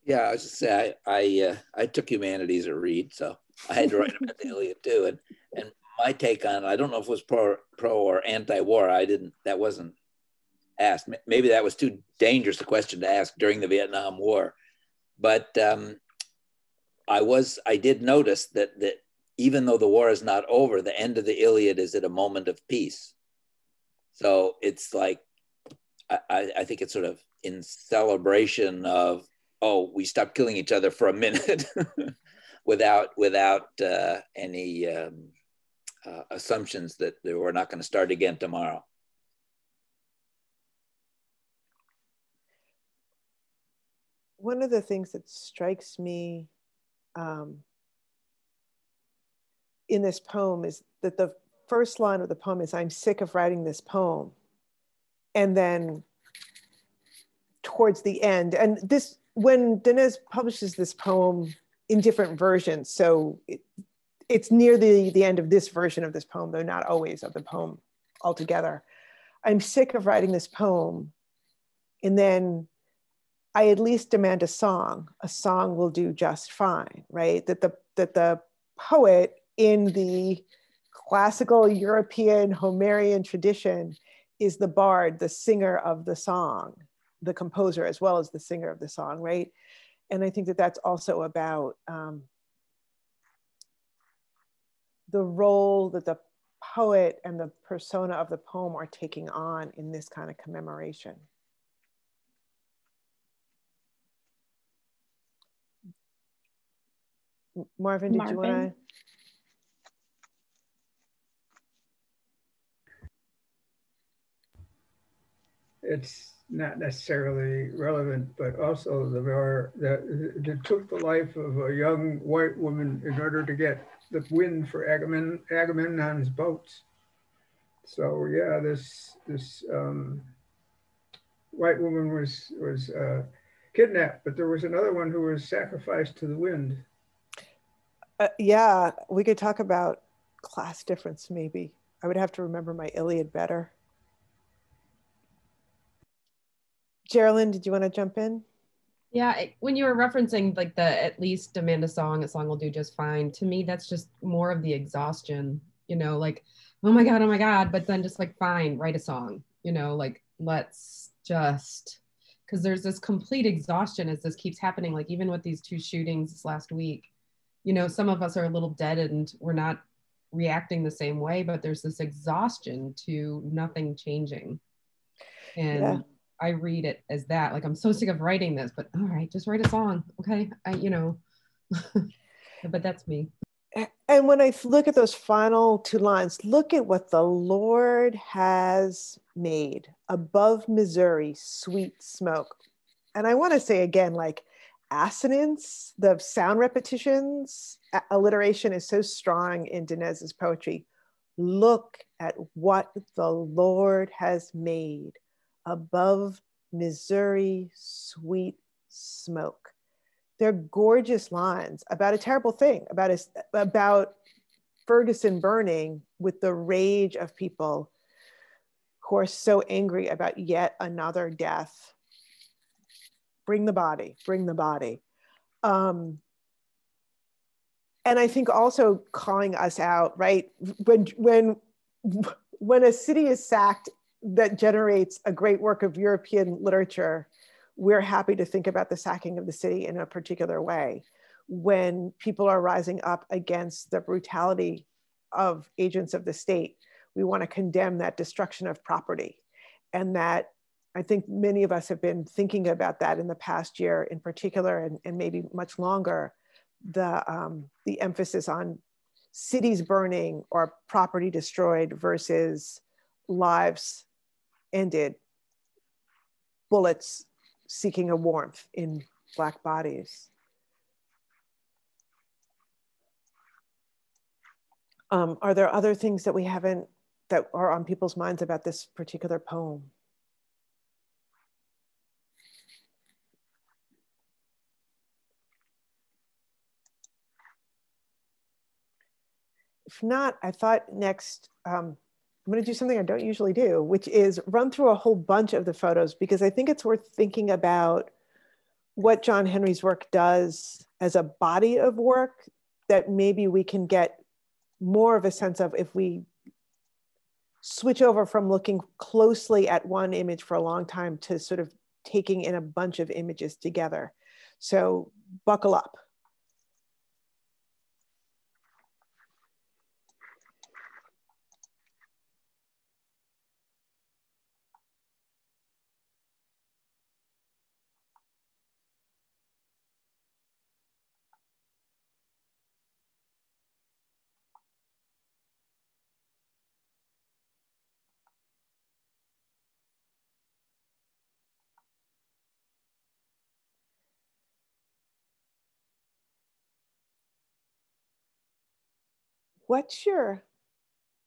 Yeah, I was just saying, I took humanities at Reed, so I had to write about the Iliad too, and my take on it, I don't know if it was pro or anti-war. I didn't. That wasn't asked. Maybe that was too dangerous a question to ask during the Vietnam War, but I did notice that even though the war is not over, the end of the Iliad is at a moment of peace. So it's like, I think it's sort of in celebration of, oh, we stopped killing each other for a minute without any assumptions that we're not going to start again tomorrow. One of the things that strikes me in this poem is that the first line of the poem is, "I'm sick of writing this poem." And then towards the end, and this, when Danez publishes this poem in different versions, so it's near the end of this version of this poem, though not always of the poem altogether. "I'm sick of writing this poem." And then, "I at least demand a song. A song will do just fine," right? That the poet in the classical European Homerian tradition is the bard, the singer of the song, the composer as well as the singer of the song, right? And I think that that's also about the role that the poet and the persona of the poem are taking on in this kind of commemoration. Marvin, did you want to? It's not necessarily relevant, but also it took the life of a young white woman in order to get the wind for Agamemnon's boats. So yeah, this white woman was kidnapped, but there was another one who was sacrificed to the wind. Yeah, we could talk about class difference maybe. I would have to remember my Iliad better. Geraldine, did you want to jump in? Yeah, when you were referencing like the "at least demand a song will do just fine," to me, that's just more of the exhaustion, you know, like, oh my God, but then just like, fine, write a song, you know, like, let's just, because there's this complete exhaustion as this keeps happening, like even with these two shootings this last week, you know, some of us are a little deadened, we're not reacting the same way, but there's this exhaustion to nothing changing. And yeah. I read it as that, like, I'm so sick of writing this, but all right, just write a song, okay? But that's me. And when I look at those final two lines, "Look at what the Lord has made, above Missouri, sweet smoke." And I want to say again, like, assonance, the sound repetitions, alliteration is so strong in Danez's poetry. "Look at what the Lord has made, above Missouri, sweet smoke." They're gorgeous lines about a terrible thing, about Ferguson burning, with the rage of people who are so angry about yet another death. Bring the body, bring the body. And I think also calling us out, right? When a city is sacked that generates a great work of European literature, we're happy to think about the sacking of the city in a particular way. When people are rising up against the brutality of agents of the state, we want to condemn that destruction of property. And that, I think many of us have been thinking about that in the past year in particular, and maybe much longer, the emphasis on cities burning or property destroyed versus lives ended, bullets seeking a warmth in Black bodies. Are there other things that we haven't, that are on people's minds about this particular poem? If not, I thought next, I'm going to do something I don't usually do, which is run through a whole bunch of the photos, because I think it's worth thinking about what John Henry's work does as a body of work that maybe we can get more of a sense of if we switch over from looking closely at one image for a long time to sort of taking in a bunch of images together. So buckle up. What's your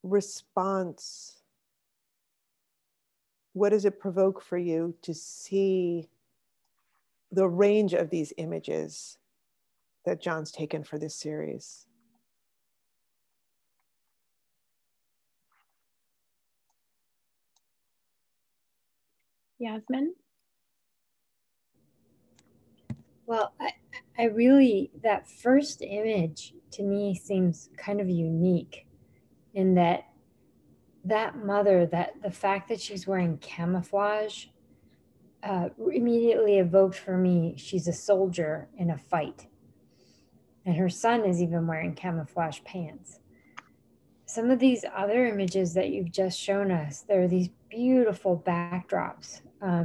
response? What does it provoke for you to see the range of these images that John's taken for this series? Yasmin? Well, I really, that first image to me seems kind of unique in that mother, the fact that she's wearing camouflage immediately evoked for me, she's a soldier in a fight. And her son is even wearing camouflage pants. Some of these other images that you've just shown us, there are these beautiful backdrops. I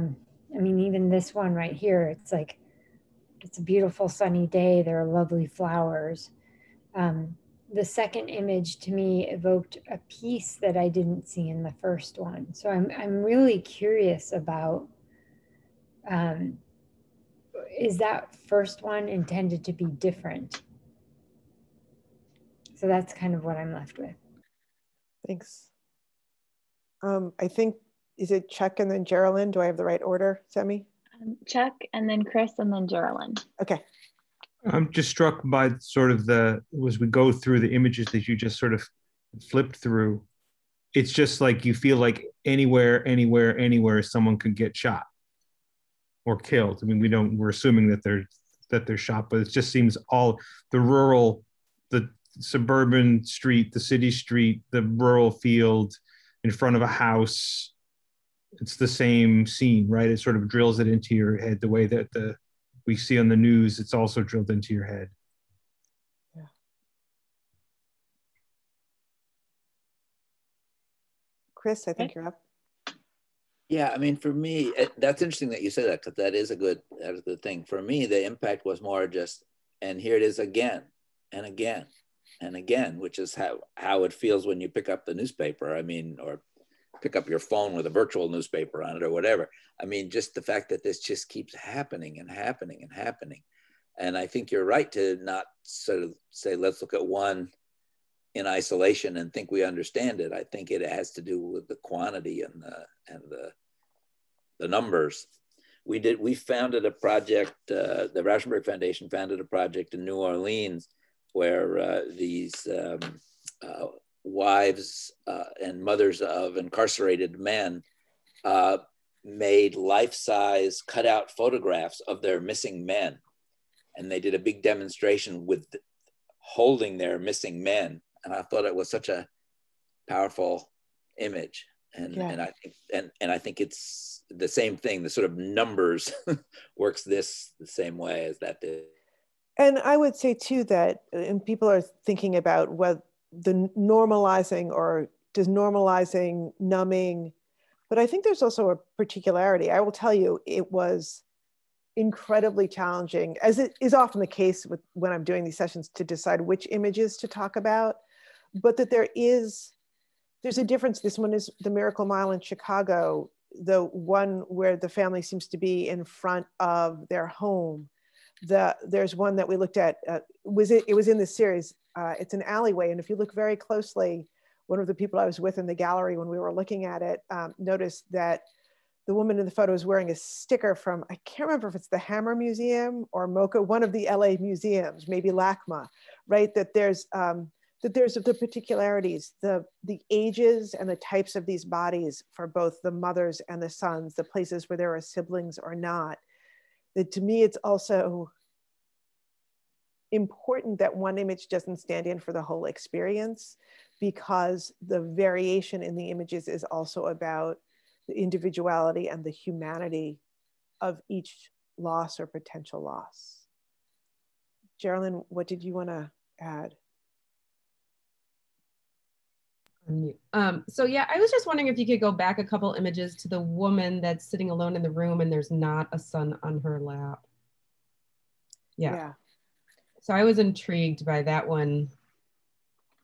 mean, even this one right here, it's like, it's a beautiful sunny day. There are lovely flowers. The second image to me evoked a piece that I didn't see in the first one. So I'm really curious about, is that first one intended to be different? So that's kind of what I'm left with. Thanks. I think, is it Chuck and then Geraldine? Do I have the right order, Sammy? Chuck, and then Chris, and then Geraldine. Okay. I'm just struck by sort of the, as we go through the images that you just sort of flipped through, it's just like you feel like anywhere someone could get shot or killed. I mean, we don't, we're assuming that they're shot, but it just seems all the rural, the suburban street, the city street, the rural field in front of a house, it's the same scene, right? It sort of drills it into your head the way that we see on the news, it's also drilled into your head. Yeah. Chris, I think you're up. Yeah, I mean, for me, that's interesting that you said that, because that is a good, that is a good thing. For me, the impact was more just, and here it is again, and again, and again, which is how it feels when you pick up the newspaper, I mean, or pick up your phone with a virtual newspaper on it or whatever. I mean, just the fact that this just keeps happening and happening and happening. And I think you're right to not sort of say, let's look at one in isolation and think we understand it. I think it has to do with the quantity and the numbers. We founded a project, the Rauschenberg Foundation founded a project in New Orleans where these wives and mothers of incarcerated men made life-size cutout photographs of their missing men. And they did a big demonstration with holding their missing men. And I thought it was such a powerful image. And, yeah. And I think it's the same thing, the sort of numbers works this the same way as that did. And I would say too that, and people are thinking about whether the normalizing or desnormalizing, numbing. But I think there's also a particularity. I will tell you, it was incredibly challenging, as it is often the case with when I'm doing these sessions, to decide which images to talk about, but that there's a difference. This one is the Miracle Mile in Chicago, the one where the family seems to be in front of their home. There's one that we looked at, it was in this series, it's an alleyway. And if you look very closely, one of the people I was with in the gallery when we were looking at it, noticed that the woman in the photo is wearing a sticker from, I can't remember if it's the Hammer Museum or MoCA, one of the LA museums, maybe LACMA, right? That there's the particularities, the ages and the types of these bodies for both the mothers and the sons, the places where there are siblings or not. That to me, it's also important that one image doesn't stand in for the whole experience, because the variation in the images is also about the individuality and the humanity of each loss or potential loss. Geralyn, what did you want to add? So yeah, I was just wondering if you could go back a couple images to the woman that's sitting alone in the room and there's not a sun on her lap. Yeah. So I was intrigued by that one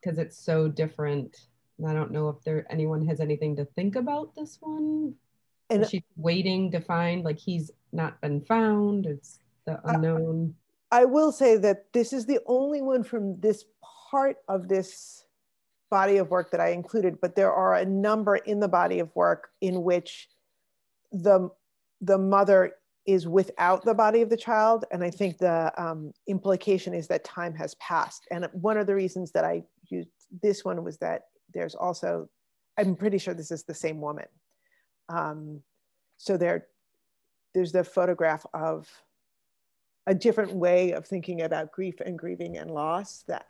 because it's so different. And I don't know if there anyone has anything to think about this one. And she's waiting to find, like, he's not been found. It's the unknown. I will say that this is the only one from this part of this body of work that I included, but there are a number in the body of work in which the mother is without the body of the child. And I think the implication is that time has passed. And one of the reasons that I used this one was that there's also, I'm pretty sure this is the same woman. So there's the photograph of a different way of thinking about grief and grieving and loss, the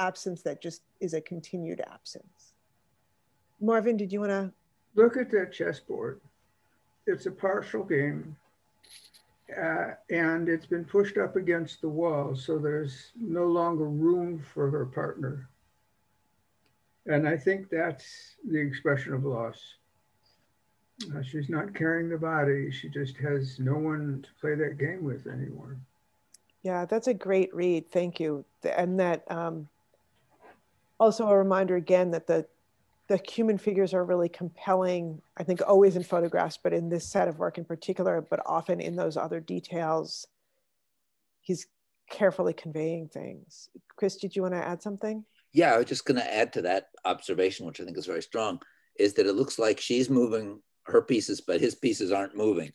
absence that just is a continued absence. Marvin, did you want to? Look at that chessboard. It's a partial game and it's been pushed up against the wall. So there's no longer room for her partner. And I think that's the expression of loss. She's not carrying the body. She just has no one to play that game with anymore. Yeah, that's a great read. Thank you. And that also a reminder again that the human figures are really compelling, I think always in photographs, but in this set of work in particular, but often in those other details, he's carefully conveying things. Chris, did you want to add something? Yeah, I was just going to add to that observation, which I think is very strong, is that it looks like she's moving her pieces, but his pieces aren't moving.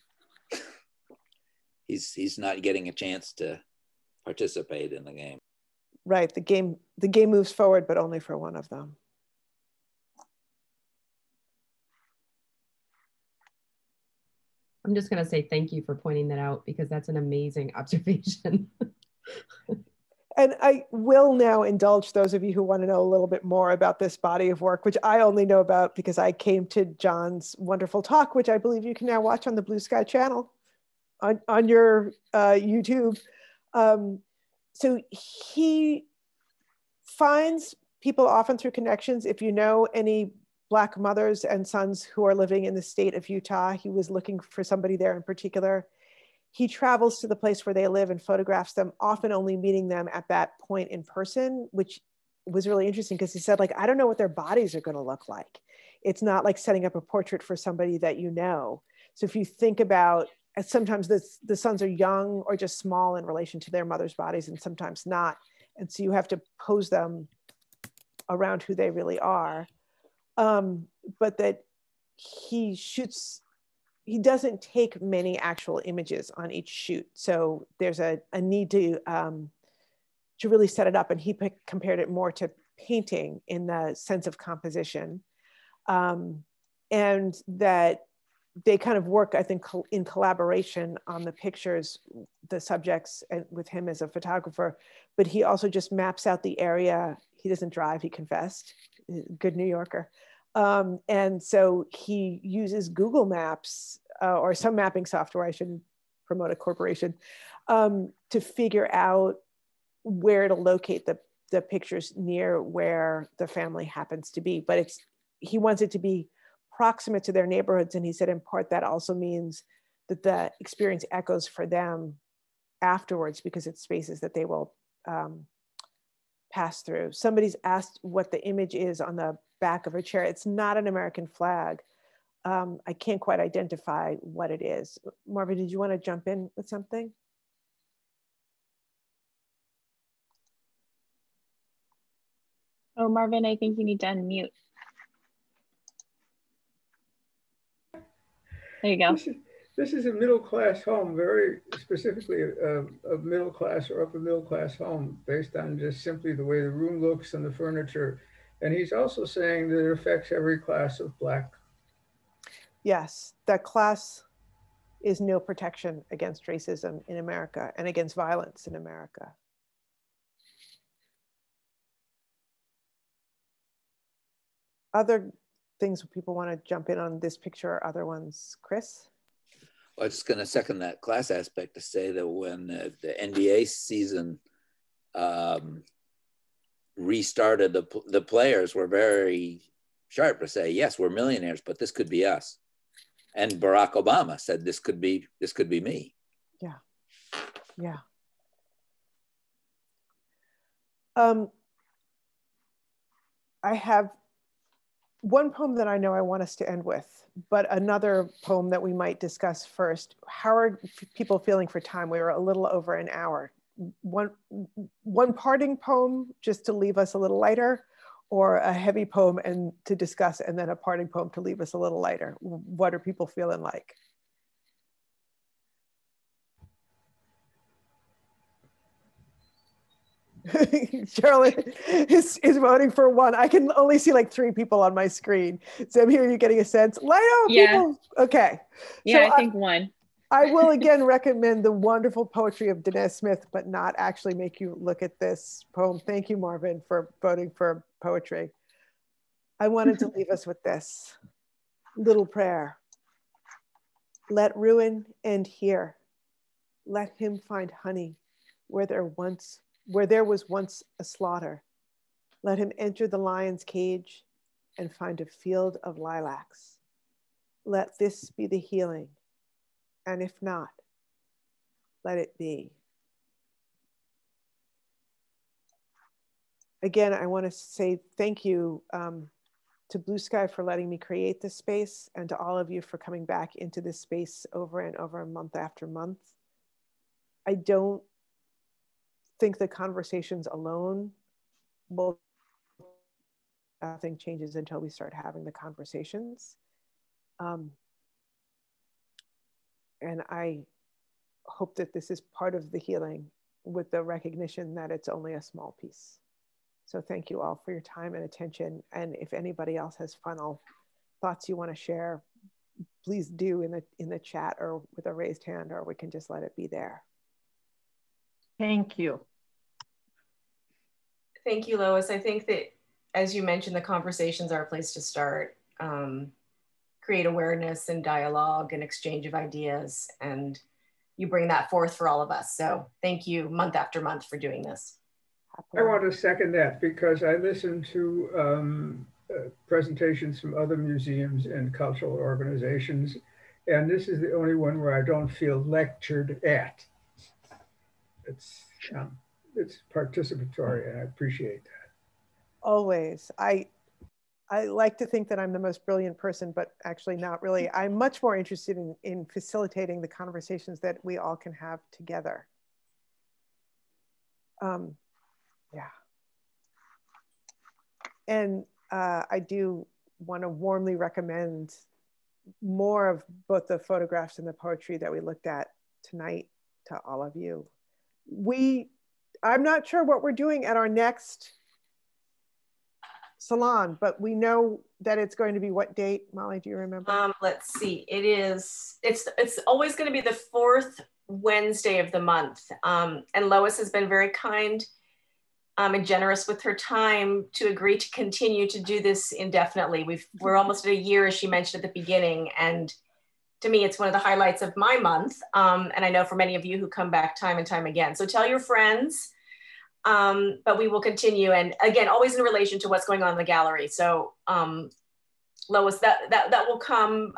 He's not getting a chance to participate in the game. Right, the game moves forward, but only for one of them. I'm just gonna say thank you for pointing that out because that's an amazing observation. And I will now indulge those of you who want to know a little bit more about this body of work, which I only know about because I came to John's wonderful talk, which I believe you can now watch on the Blue Sky channel on your YouTube. So he finds people often through connections. If you know any Black mothers and sons who are living in the state of Utah, he was looking for somebody there in particular. He travels to the place where they live and photographs them, often only meeting them at that point in person, which was really interesting because he said, like, I don't know what their bodies are going to look like. It's not like setting up a portrait for somebody that you know. So if you think about, sometimes the sons are young or just small in relation to their mother's bodies and sometimes not. And so you have to pose them around who they really are. But that he shoots, he doesn't take many actual images on each shoot. So there's a need to really set it up. And he compared it more to painting in the sense of composition. And that they kind of work, I think, in collaboration on the pictures, the subjects, and with him as a photographer. But he also just maps out the area. He doesn't drive, he confessed, good New Yorker. And so he uses Google Maps or some mapping software, I shouldn't promote a corporation, to figure out where to locate the pictures near where the family happens to be. But it's, he wants it to be proximate to their neighborhoods. And he said in part that also means that the experience echoes for them afterwards because it's spaces that they will pass through. Somebody's asked what the image is on the back of her chair. It's not an American flag. I can't quite identify what it is. Marvin, did you want to jump in with something? Oh, Marvin, I think you need to unmute. There you go. This is a middle-class home, very specifically a middle-class or upper middle-class home based on just simply the way the room looks and the furniture. And he's also saying that it affects every class of Black. Yes, that class is no protection against racism in America and against violence in America. other things people want to jump in on this picture or other ones? Chris? Well, I was just going to second that class aspect to say that when the NDA season restarted, the players were very sharp to say, yes, we're millionaires, but this could be us. And Barack Obama said, this could be me. Yeah, yeah. I have one poem that I know I want us to end with, but another poem that we might discuss first. How are people feeling for time? We were a little over an hour. One parting poem just to leave us a little lighter, or a heavy poem and to discuss, and then a parting poem to leave us a little lighter. What are people feeling like? Sherilyn is voting for one. I can only see like 3 people on my screen. So I'm here, you're getting a sense. Light up, yeah. People. Okay. Yeah, so I think one. I will again recommend the wonderful poetry of Danez Smith, but not actually make you look at this poem. Thank you, Marvin, for voting for poetry. I wanted to leave us with this little prayer. Let ruin end here. Let him find honey where there was once a slaughter. Let him enter the lion's cage and find a field of lilacs. Let this be the healing, and if not, let it be. Again, I want to say thank you to Blue Sky for letting me create this space, and to all of you for coming back into this space over and over, month after month. I don't think the conversations alone will, nothing changes until we start having the conversations. And I hope that this is part of the healing, with the recognition that it's only a small piece. So thank you all for your time and attention. And if anybody else has final thoughts you want to share, please do in the chat or with a raised hand, or we can just let it be there. Thank you. Thank you, Lois. I think that, as you mentioned, the conversations are a place to start. Create awareness and dialogue and exchange of ideas, and you bring that forth for all of us. So thank you, month after month, for doing this. I want to second that, because I listened to presentations from other museums and cultural organizations, and this is the only one where I don't feel lectured at. It's participatory, and I appreciate that. Always. I like to think that I'm the most brilliant person, but actually not really. I'm much more interested in facilitating the conversations that we all can have together. Yeah. And I do want to warmly recommend more of both the photographs and the poetry that we looked at tonight to all of you. I'm not sure what we're doing at our next salon, but we know that it's going to be what date? Molly, do you remember? Let's see. It's always going to be the 4th Wednesday of the month. And Lois has been very kind and generous with her time to agree to continue to do this indefinitely. We're almost at a year, as she mentioned at the beginning, and to me, it's one of the highlights of my month. And I know for many of you who come back time and time again. So tell your friends, but we will continue. And again, always in relation to what's going on in the gallery. So Lois, that will come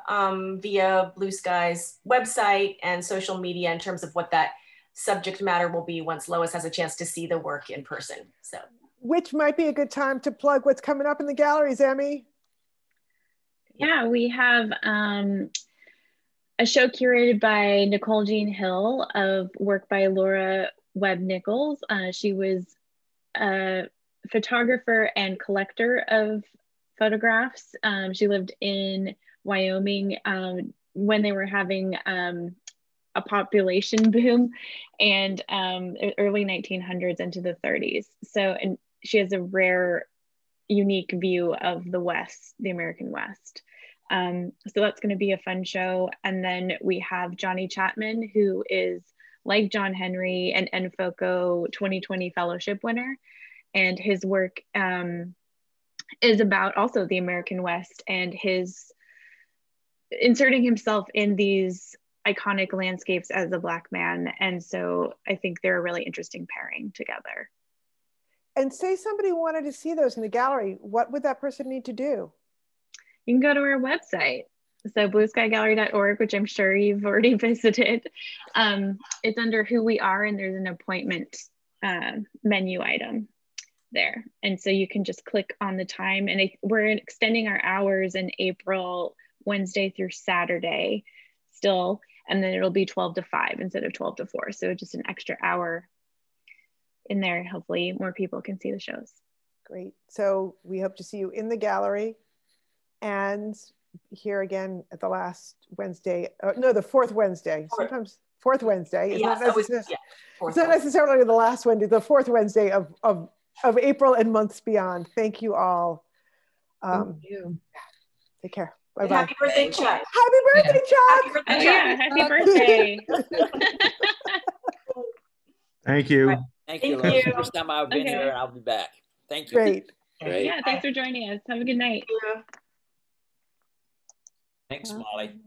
via Blue Sky's website and social media in terms of what that subject matter will be once Lois has a chance to see the work in person, so. Which might be a good time to plug what's coming up in the galleries, Emmy. Yeah, we have, a show curated by Nicole Jean Hill of work by Laura Webb Nichols. She was a photographer and collector of photographs. She lived in Wyoming when they were having a population boom, and early 1900s into the 30s. So, and she has a rare, unique view of the West, the American West. So that's going to be a fun show. And then we have Johnny Chapman, who is, like John Henry, an Enfoco 2020 fellowship winner, and his work is about also the American West and his inserting himself in these iconic landscapes as a Black man. And so I think they're a really interesting pairing together. And say somebody wanted to see those in the gallery, what would that person need to do? You can go to our website. So blueskygallery.org, which I'm sure you've already visited. It's under Who We Are, and there's an appointment menu item there. And so you can just click on the time, and we're extending our hours in April, Wednesday through Saturday still, and then it'll be 12 to 5 instead of 12 to 4. So just an extra hour in there. Hopefully more people can see the shows. Great. So we hope to see you in the gallery and here again at the last Wednesday, no, the fourth Wednesday, sometimes fourth Wednesday. It's, yeah, not, always, yeah, fourth it's Wednesday. Not necessarily the last Wednesday, the fourth Wednesday of April and months beyond. Thank you all. Thank you. Take care. Bye-bye. Happy birthday, Chuck. Happy birthday, Chuck. Yeah. Happy birthday, Chuck. Yeah, happy birthday. Thank you. Right. Thank you. The first time I've been here, and I'll be back. Thank you. Great. Yeah, thanks for joining us. Have a good night. Thanks, Molly.